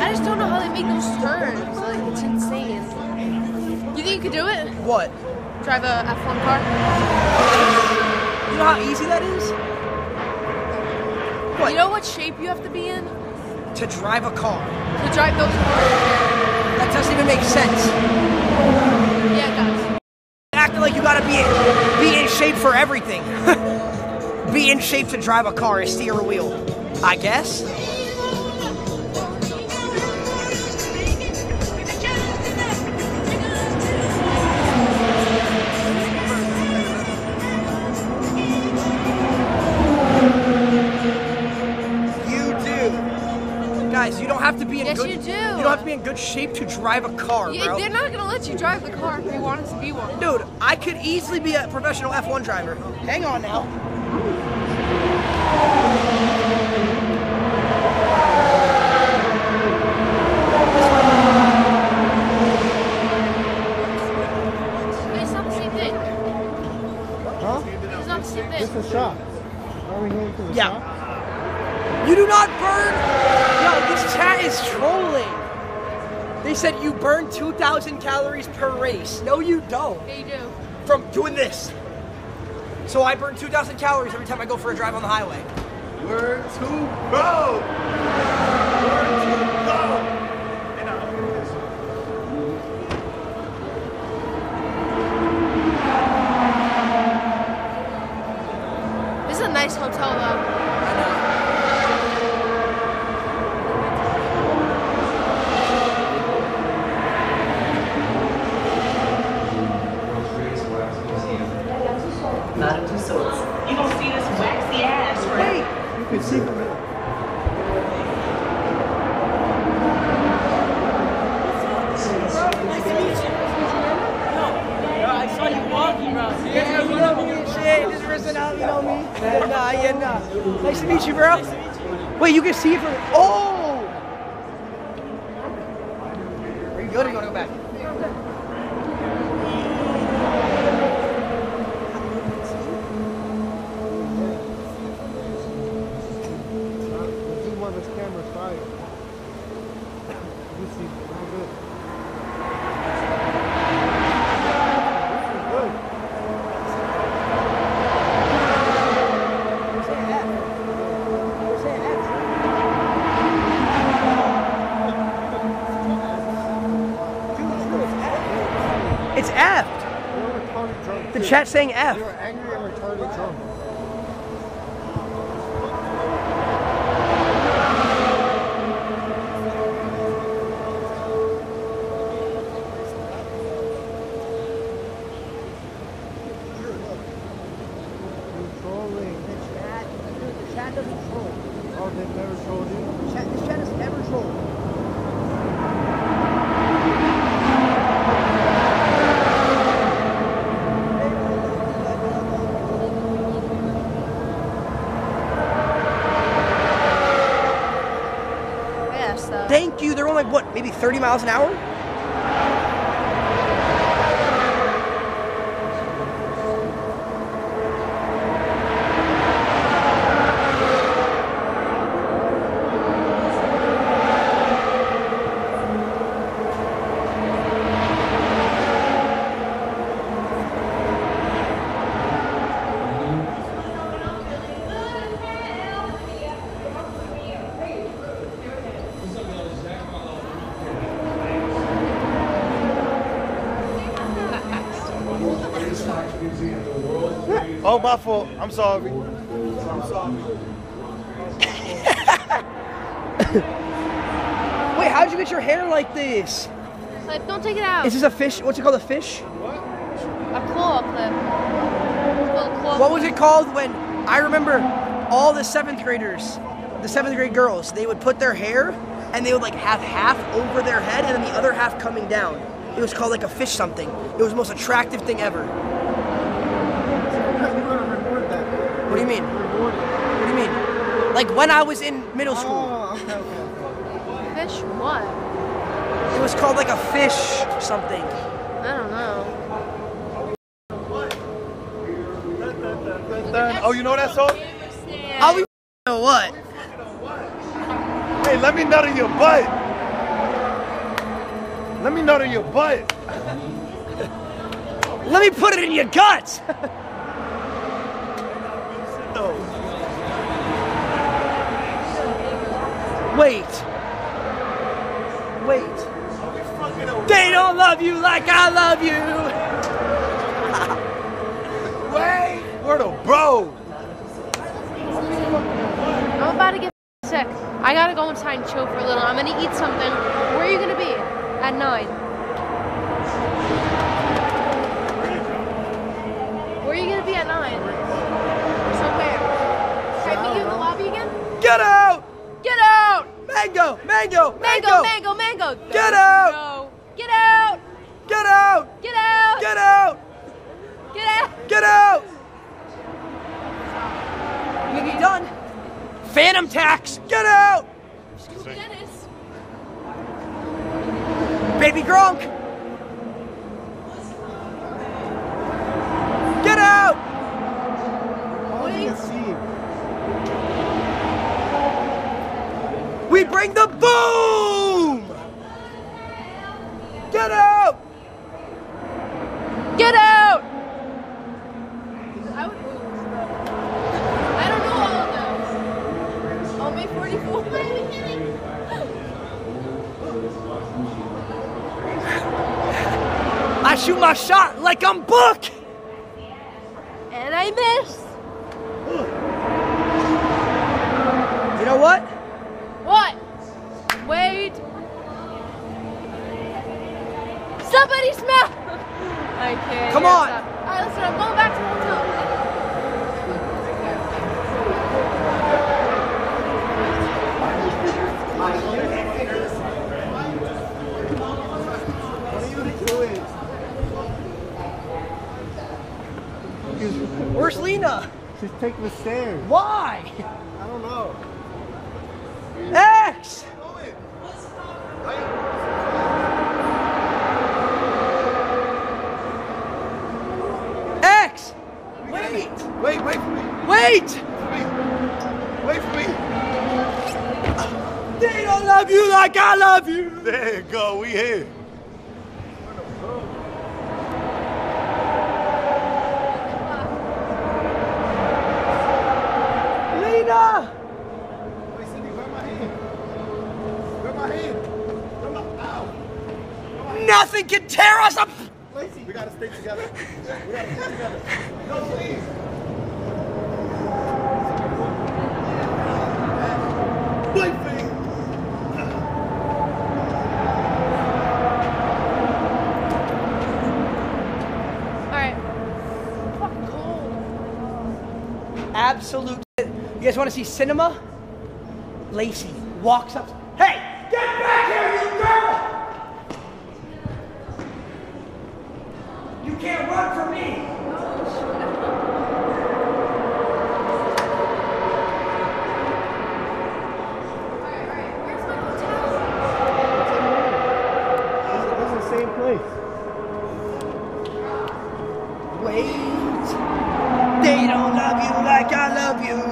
I just don't know how they make those turns. Like, it's insane. You think you could do it? What? Drive a F one car? You know how easy that is? What? You know what shape you have to be in? To drive a car. To drive those cars? That doesn't even make sense. Yeah, it does. Acting like you gotta be in, be in shape for everything. Be in shape to drive a car and steer a wheel, I guess. You don't have to be in yes, good. Yes, you do. You don't have to be in good shape to drive a car, yeah, bro. They're not gonna let you drive the car if you want it to be one. Dude, I could easily be a professional F one driver. Hang on now. It's not the same thing. Huh? It's not the same thing. It's a shop. Are we going to the yeah. shop? You do not burn. Yo, this chat is trolling. They said you burn two thousand calories per race. No, you don't. Yeah, you do. From doing this. So I burn two thousand calories every time I go for a drive on the highway. We're too go. We're too go. This is good. It's F. You're retarded drunk. The chat's saying F. You're angry and retarded drunk. Thank you. They're only, what, maybe thirty miles an hour? Oh, my fault. I'm sorry. I'm sorry. Wait, how'd you get your hair like this? Uh, don't take it out. Is this a fish? What's it called? A fish? What? A claw clip. Claw what was it called when I remember all the seventh graders, the seventh grade girls, they would put their hair and they would like have half over their head and then the other half coming down. It was called like a fish something. It was the most attractive thing ever. What do you mean? What do you mean? Like when I was in middle school. Oh, okay, okay. Fish what? It was called like a fish something. I don't know. Oh, you know that song? I'll be on what? Hey, let me nut in your butt. Let me nut in your butt. Let me put it in your guts. Wait. Wait. They don't love you like I love you. Wait. Where the bro? I'm about to get sick. I gotta go inside and chill for a little. I'm gonna eat something. Where are you gonna be? At nine. Where are you gonna be at nine? Somewhere. Should I meet you in the lobby again? Get out! Get out! Mango! Mango! Mango! Mango! Mango! Get out! Get out! Get out! Get out! Get out! Get out! Get out! You'll be done. Phantom tax! Get out! Dennis. Baby Gronk! Get out! We bring the boom! Get out! Get out! I would move this stuff. I don't know all of those. Oh, May forty-four. I shoot my shot like I'm Book! And I miss. You know what? What? Wait. Somebody smell! I can't. Come on! Stop. All right, listen, I'm going back to the hotel. Where's Lena? Just take the stairs. Why? I don't know. X! X! Wait! Wait, wait for me! Wait! Wait for me! They don't love you like I love you! There you go, we here! Lena! Nothing can tear us up! Lacey, we got gotta stay together. We gotta stay together. No, please. Alright. Fucking cold. Absolute shit. You guys wanna see cinema? Lacey walks up. Hey! Get back here, you girl! You can't run from me! Alright, alright, where's my hotel? It's the same place. Wait. They don't love you like I love you.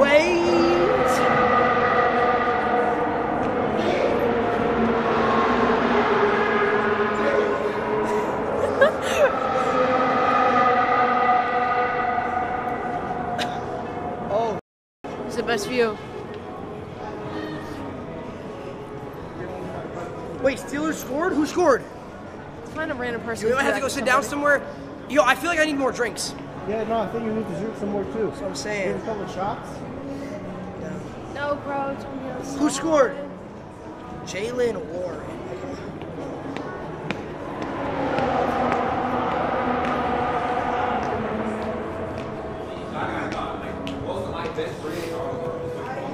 Wait. Best view. Wait, Steelers scored? Who scored? Let's find a random person. You don't have to go sit somebody. Down somewhere. Yo, I feel like I need more drinks. Yeah, no, I think you need to drink some more too. That's what I'm saying. A couple of shots. No, no bro. It's on the other side. Who scored? Jaylen Warren.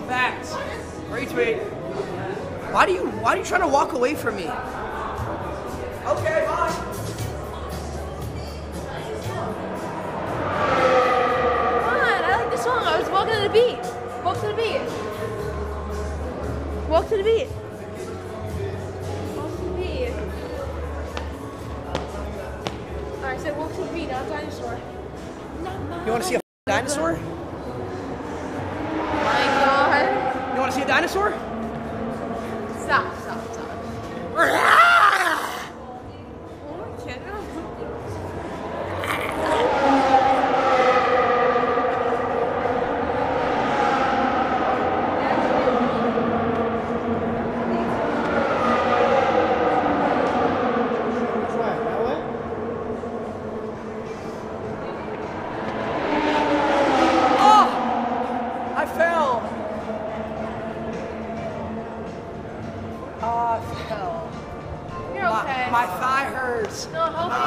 Facts. Retweet. Why do you why are you trying to walk away from me? Okay, bye. Come on, I like this song. I was walking to the beat. Walk to the beat. Walk to the beat. Walk to the beat. Alright, so walk to the beat, not dinosaur. You wanna see a dinosaur? Want to see a dinosaur? Stop, stop, stop. Oh, I can't. Oh, I fell. Oh, I fell. You're okay. My, my thigh hurts. No, help you. Uh,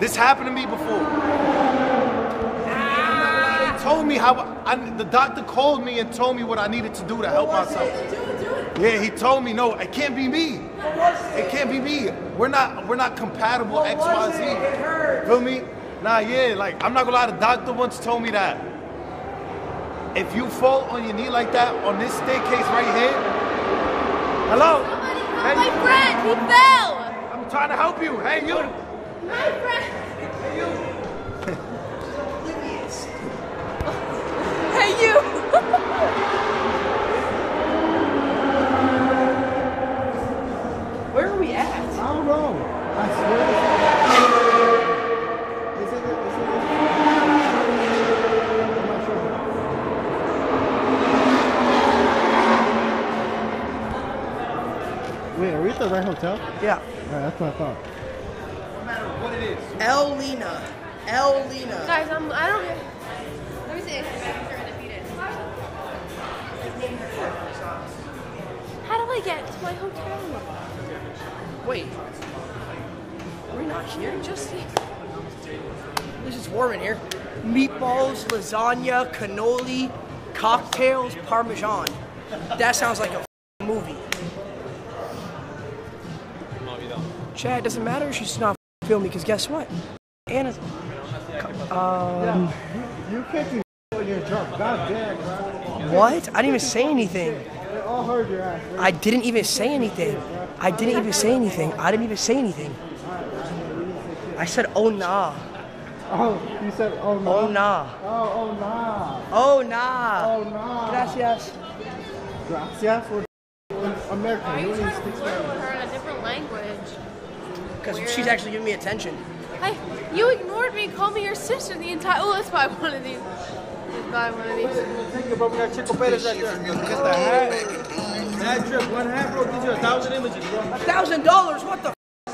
this happened to me before. This happened to me before. Ah. They told me how I, the doctor called me and told me what I needed to do to what help was myself. It? Do it, do it. Yeah, he told me no, it can't be me. What was it? It can't be me. We're not we're not compatible. What X, was Y, Z. It? It hurts. Feel me? Nah, yeah. Like I'm not gonna lie. The doctor once told me that if you fall on your knee like that on this staircase right here. Hello? Somebody help hey. My friend! He fell! I'm trying to help you! Hey, you! My friend! Hey, you! Hey, you! Where are we at? I don't know. I swear. Is it a, is it a... I'm not sure. Wait, are we at the right hotel? Yeah. Alright, that's what I thought. No matter what it is. El Lina. El Lina. Guys, I'm, I don't... Let me see. How do I get to my hotel? Wait. We're not here? Just here. At least it's warm in here. Meatballs, lasagna, cannoli, cocktails, parmesan. That sounds like a movie. Chad, doesn't matter. She's not filming because guess what? Anna's. Um. You can't do when you're drunk. God damn, bro. What? I didn't even say anything. They all heard your ass. I didn't even say anything. I didn't even say anything. I didn't even say anything. I said, oh nah. Oh, you said, oh nah. Oh nah. Oh, oh nah. Oh nah. Oh nah. Gracias. Gracias. We're American. Are you trying to flirt with her in a different language? Because she's actually giving me attention. Hey, you ignored me and called me your sister the entire... Oh, let's buy one of these. Let's buy one of these. That trip, one hat, bro, gives you a thousand images, bro. A thousand dollars? What the f***? Oh,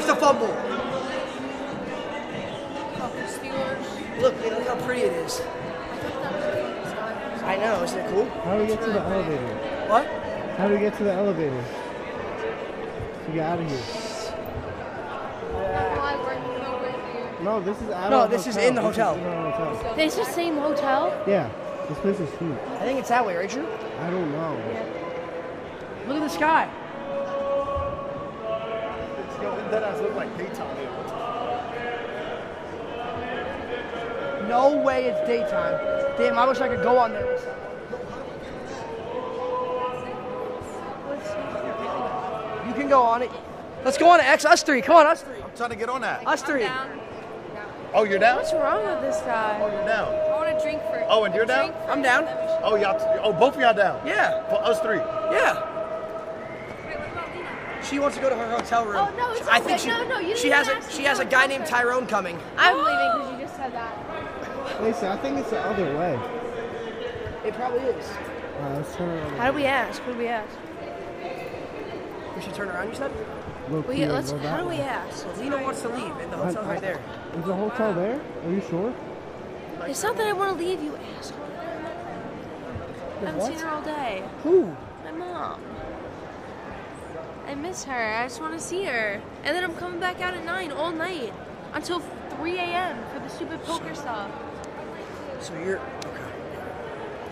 force a fumble. Look, man, look how pretty it is. I know, isn't it cool? How do we get to the elevator? What? How do we get to the elevator? To get out of here. Uh, no, this is out no, of the hotel. No, this is in the hotel. This is the same hotel? Yeah. This place is huge. I think it's that way, right, Drew? I don't know. Yeah. Look at the sky. That does look like daytime. No way it's daytime. Damn, I wish I could go on there. You can go on it. Let's go on to X, us three. Come on, us three. I'm trying to get on that. Us three. Oh, you're down? What's wrong with this guy? Oh, you're down. I want a drink for Oh, and you're down? I'm down. Oh, y'all. Oh, both of y'all down? Yeah. For us three? Yeah. She wants to go to her hotel room. Oh, no, it's I okay. think she, no, no, you she has a she has a guy named Tyrone coming. I'm oh. leaving because you just said that. Lisa, I think it's the other way. It probably is. Uh, let's turn around. How do we ask? What do we ask? We should turn around, you said? Look, well, yeah, let's, let's, how do we ask? Lena wants to leave, and the hotel's I, I, right there. Is the hotel there? Are you sure? It's not that I want to leave, you asshole. I haven't seen her all day. Who? My mom. I miss her. I just want to see her. And then I'm coming back out at nine all night until three A M for the stupid poker stuff. So you're... Okay.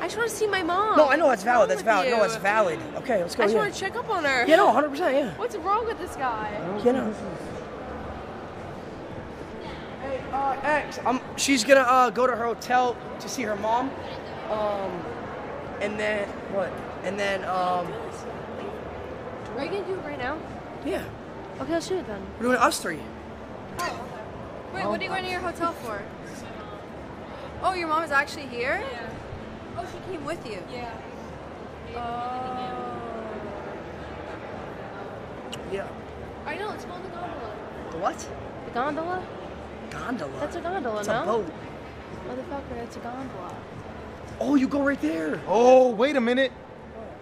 I just want to see my mom. No, I know. That's valid. That's valid. You? No, that's valid. Okay, let's go. I just yeah. want to check up on her. Yeah, no, one hundred percent, yeah. What's wrong with this guy? You know. Hey, uh, X, I'm, she's going to uh, go to her hotel to see her mom. Um, and then... What? And then... um. Are you going to do it right now? Yeah. Okay, let's do it then. We're doing us three. Oh, okay. Wait, oh, what are you going to your hotel for? Oh, your mom is actually here? Yeah. Oh, she came with you? Yeah. Oh. Uh, yeah. I know, it's called the gondola. The what? The gondola? Gondola? That's a gondola, it's no? It's a boat. Motherfucker, it's a gondola. Oh, you go right there. Oh, wait a minute.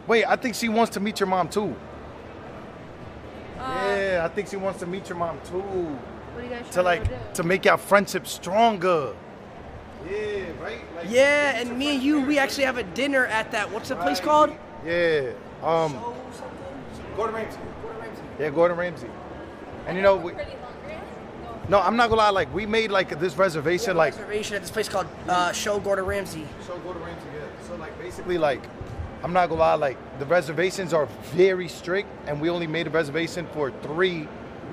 Wait, I think she wants to meet your mom, too. Yeah, I think she wants to meet your mom too. What do you guys to like to, to make your friendship stronger. Yeah, right. Like, yeah, and me and you, we actually have a dinner at that. What's the right. place called? Yeah, um, so Gordon Ramsay. Gordon Ramsay. Yeah, Gordon Ramsay. And I you know, we. Pretty hungry. No. no, I'm not gonna lie. Like we made like this reservation, like reservation at this place called uh, Show Gordon Ramsay. Show Gordon Ramsay. Yeah. So like basically like. I'm not gonna lie, like the reservations are very strict, and we only made a reservation for three,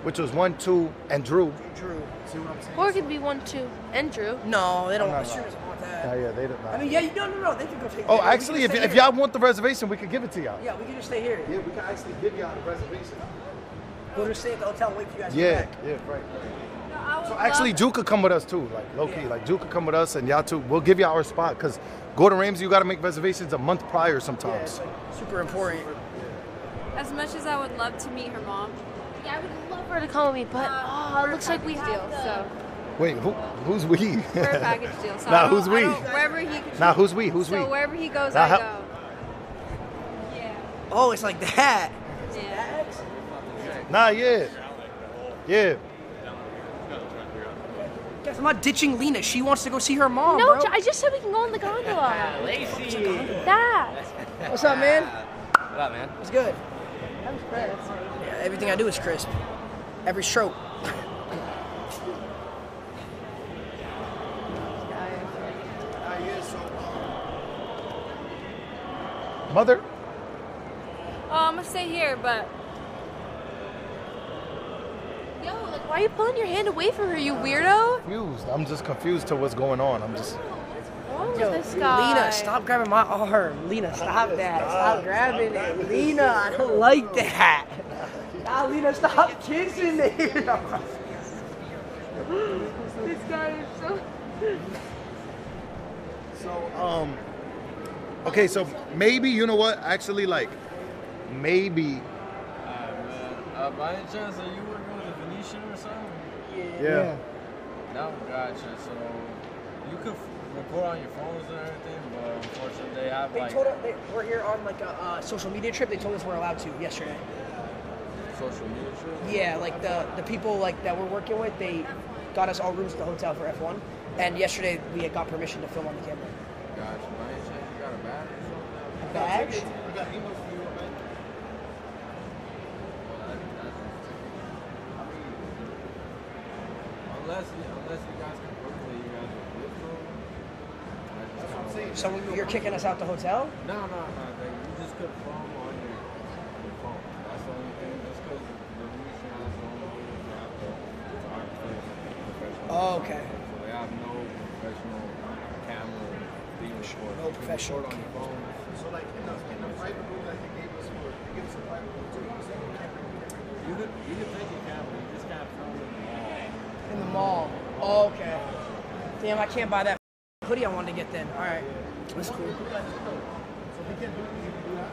which was one, two, and Drew. Drew, see what I'm saying? Or it could be one, two, and Drew. No, they don't want that. No, yeah, they don't. I mean, yeah, you, no, no, no, they can go take. Oh, that. actually, if, if y'all want the reservation, we could give it to y'all. Yeah, we can just stay here. Yeah, we can actually give y'all the reservation. We'll just stay at the hotel and wait for you guys. Yeah, to yeah, right. right. No, so actually, Drew could come with us too, like low key, yeah. like Drew could come with us, and y'all too. We'll give y'all our spot, cause. Gordon Ramsay, you got to make reservations a month prior sometimes. Yeah, it's like super important. As much as I would love to meet her mom, yeah, I would love her to call me, but uh, oh, it looks like we have the... So. Wait, who, who's we? We're a package deal. So nah, who's we? Wherever he goes. Nah, who's we? Who's so we? So wherever he goes, nah, I go. Yeah. Oh, it's like that. Yeah. Nah, yeah. Yeah. Guys, I'm not ditching Lena. She wants to go see her mom. No, bro. I just said we can go on the gondola. Lacey. That. What's up, man? What up, man? What's good? That was crisp. Yeah, everything I do is crisp. Every stroke. Mother? Oh, I'm gonna stay here, but. Yo, like, why are you pulling your hand away from her, you weirdo? Confused. I'm just confused to what's going on. I'm just... What's wrong with Yo, this guy? Lena, stop grabbing my arm. Lena, stop that. Stop, stop grabbing stop it. That. Lena, I don't like that. Nah, Lena, stop kissing it. This guy is so... So, um... Okay, so maybe, you know what? Actually, like, maybe... Uh, by any chance, are you working with a Venetian or something? Yeah. yeah. No, gotcha. So you could record on your phones and everything, but unfortunately they have they like... Told us, they, we're here on like a uh, social media trip. They told us we're allowed to yesterday. social media shit? Yeah, like the, the people like that we're working with, they got us all rooms at the hotel for F one. And yesterday we had got permission to film on the camera. Gotcha. You got a badge or something? A badge? You got emails for you, man. Unless you guys can work with you guys are good for. That's what I'm saying. So you're kicking us out the hotel? No, no, no. You just couldn't phone on your, your phone. That's the only thing. That's because the reason I was on the phone was our professional. Okay. So they have no professional camera. Short. No professional. Short on your phone. So like in the, in the private room that they gave us, they gave us a private room too. You could, you could take your camera. You just got phone in the mall. In the mall. Oh, okay. Damn, I can't buy that hoodie I wanted to get then. All right. That's cool. So we can't do anything to do that?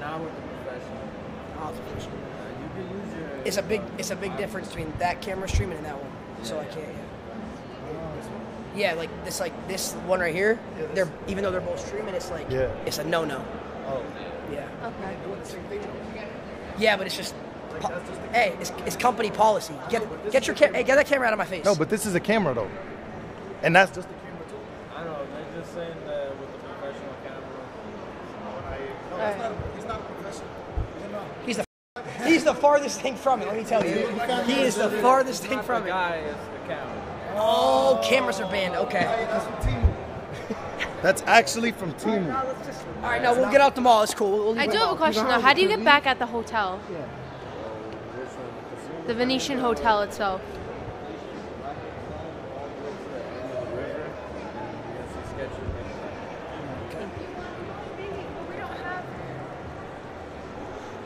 Now we're the professional. Oh, the professional. You can use your... It's a big, it's a big difference between that camera streaming and that one. Yeah, so I can't, yeah. Yeah, like this, like this one right here. Yeah, they're even though they're both streaming, it's like yeah. it's a no-no. Oh, yeah. Okay. Yeah, but it's just. Po- hey, it's, it's company policy. Get get your ca- hey, get that camera out of my face. No, but this is a camera though, and that's just the camera too. I know they're just saying that with the professional camera. No, right. not a, he's not a professional. He's the he's the farthest thing from it. Let me tell you, he is the farthest thing from it. The guy is the camera. Oh, cameras are banned. Okay. That's from Temu. That's actually from Temu. All right, now we'll get out the mall. It's cool. We'll I do have a question though. How do you get back at the hotel? Yeah. The Venetian Hotel itself.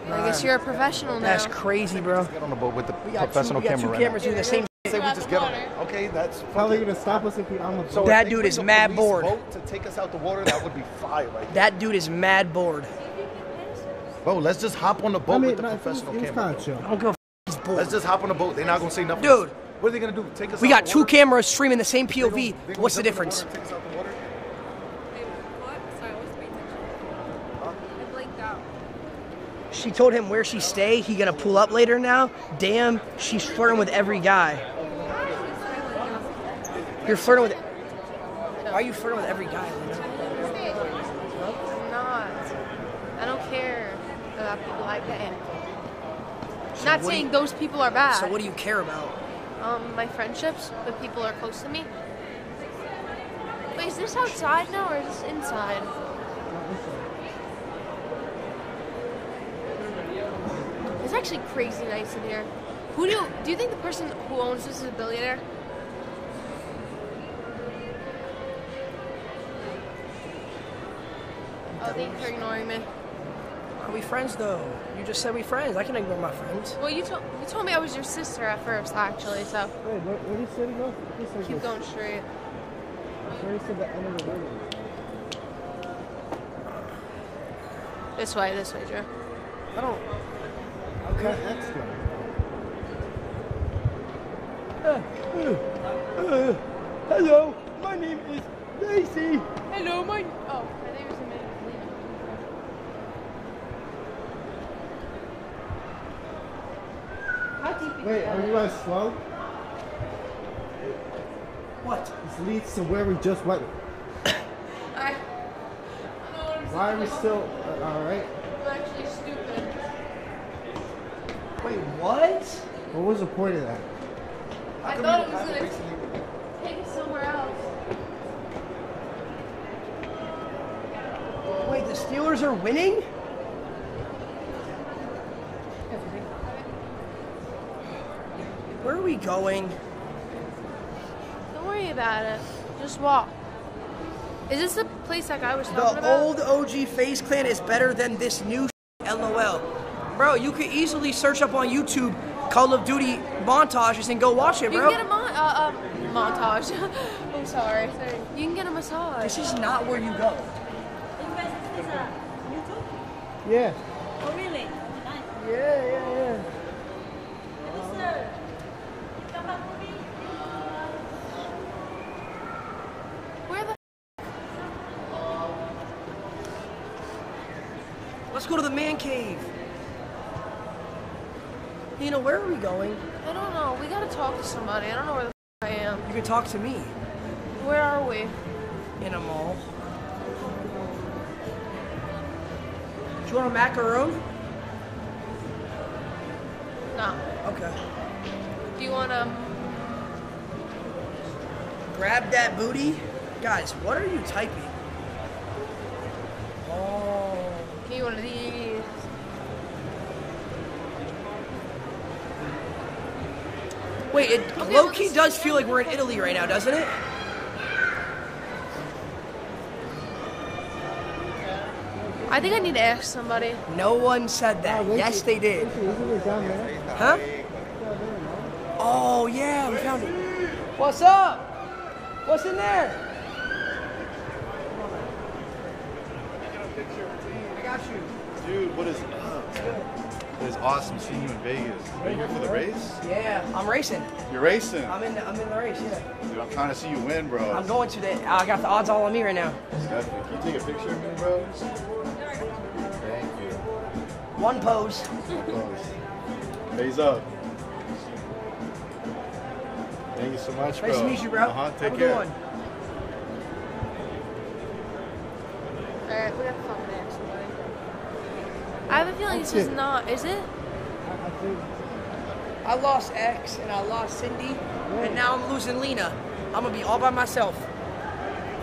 I guess you're a professional now. That's crazy, bro. Get on the boat with the professional camera. We got two cameras doing the same. Say we just get on. Okay, that's how they're gonna stop us if we're on the boat. So that dude is mad bored. To take us out the water, that would be fire, right? That dude is mad bored. Bro, let's just hop on the boat I mean, with the no, professional it's, it's camera. I don't go. Let's just hop on the boat. They're not gonna say nothing. Dude, what are they gonna do? Take us. We out got the two water? Cameras streaming the same P O V. They gonna, they what's the difference? The take us out the water? What? Sorry, what's the I blanked out. She told him where she stay. He gonna pull up later now. Damn, she's flirting with every guy. You're flirting with... Why are you flirting with every guy? I'm not. I don't care about people like that. So not saying you, those people are bad. So what do you care about? Um, my friendships with people are close to me. Wait, is this outside now or is this inside? It's actually crazy nice in here. Who do you, do you think the person who owns this is a billionaire? Oh, thank you for ignoring me. Are we friends, though? You just said we friends. I can ignore my friends. Well, you told you told me I was your sister at first, actually, so... Wait, where, where are you sitting up? Keep this? Going straight. Where is the end of the building? This way, this way, Joe. I don't... Okay. That's good. Uh, uh, uh, hello, my name is Daisy. Hello, my... Oh, I think it was a minute. Wait, are you guys slow? What? This leads to where we just went. I, I don't Why are we still... Uh, Alright. I'm actually stupid. Wait, what? What was the point of that? I, I thought it was going to take us somewhere else. Wait, the Steelers are winning? Where are we going? Don't worry about it. Just walk. Is this the place that guy was talking about? The old O G Face Clan is better than this new LOL. Bro, you could easily search up on YouTube Call of Duty montages and go watch it, bro. You can get a mon- uh, uh, montage. I'm sorry. sorry. You can get a massage. This is not where you go. You guys have this on YouTube? Yeah. Oh, really? Nice. Yeah, yeah, yeah. Let's go to the man cave. You know, where are we going? I don't know. We gotta talk to somebody. I don't know where the f*** I am. You can talk to me. Where are we? In a mall. Do you want a macaron? No. Okay. Do you want to... grab that booty? Guys, what are you typing? Oh. Give me one of these. Wait, it okay, low-key does feel like we're in Italy right now, doesn't it? I think I need to ask somebody. No one said that. Yes, they did. Huh? Oh, yeah, we found it. What's up? What's in there? I got you. Dude, what is up? It is awesome seeing you in Vegas. Are you here for the race? Yeah, I'm racing. You're racing? I'm in the, I'm in the race, yeah. Dude, I'm trying to see you win, bro. I'm going to that. I got the odds all on me right now. Definitely. Can you take a picture of me, bro? Thank you. One pose. One pose. Raise up. Thank you so much, bro. Nice to meet you, bro. Uh-huh. Take Have care. All right, we got to talk to somebody. I have a feeling this is not, is it? I think. I lost X and I lost Cindy, yeah. And now I'm losing Lena. I'm gonna be all by myself.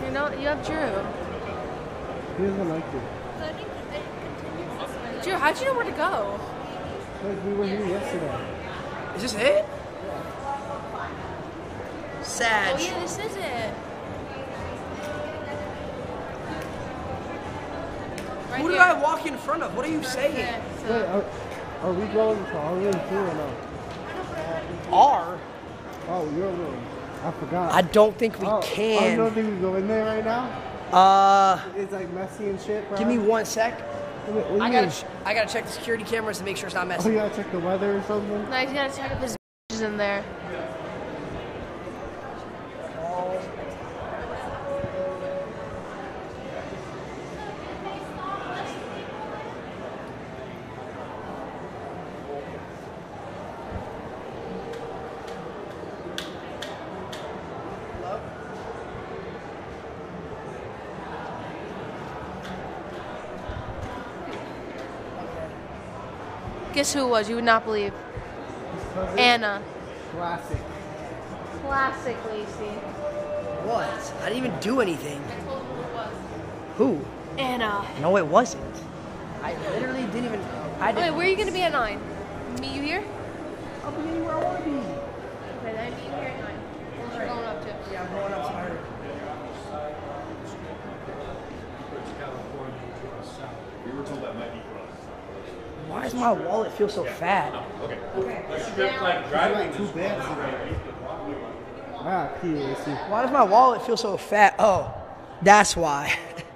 You know, you have Drew. He doesn't like you. So I think it continues. Drew, how'd you know where to go? Because we were here yesterday. Is this it? Sad. Oh yeah, this is it. Right Who here. do I walk in front of? What are you That's saying? It, so. Wait, are, are we going to R M two or not? R? Oh, you're in. I forgot. I don't think we oh, can. I don't think we go in there right now. Uh. It's like messy and shit, bro. Give me one sec. Wait, I gotta, ch I gotta check the security cameras to make sure it's not messy. Oh, you gotta check the weather or something? No, you gotta check if there's bitches in there. Guess who it was? You would not believe. Anna. Classic. Classic, Lacey. What? I didn't even do anything. I told who it was. Who? Anna. No, it wasn't. I literally didn't even. I didn't. Wait, where are you going to be at nine? Meet you here? I'll be anywhere I want to be. Okay, then I meet you here at nine. Where's you going up to? Yeah, I'm going up to her. We were told that might be rough. Why does my wallet feel so fat? Oh, okay. Okay. Why does my wallet feel so fat? Oh, that's why. At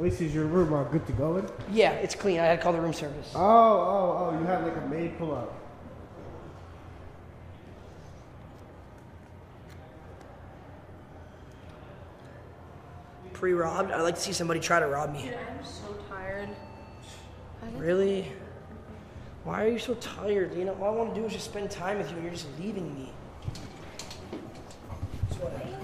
least is your room all good to go in? Yeah, it's clean. I had to call the room service. Oh, oh, oh, you had like a maid pull up. Pre-robbed. I'd like to see somebody try to rob me. Dude, I'm so tired. Really? Why are you so tired? You know, all I want to do is just spend time with you, and you're just leaving me. It's whatever.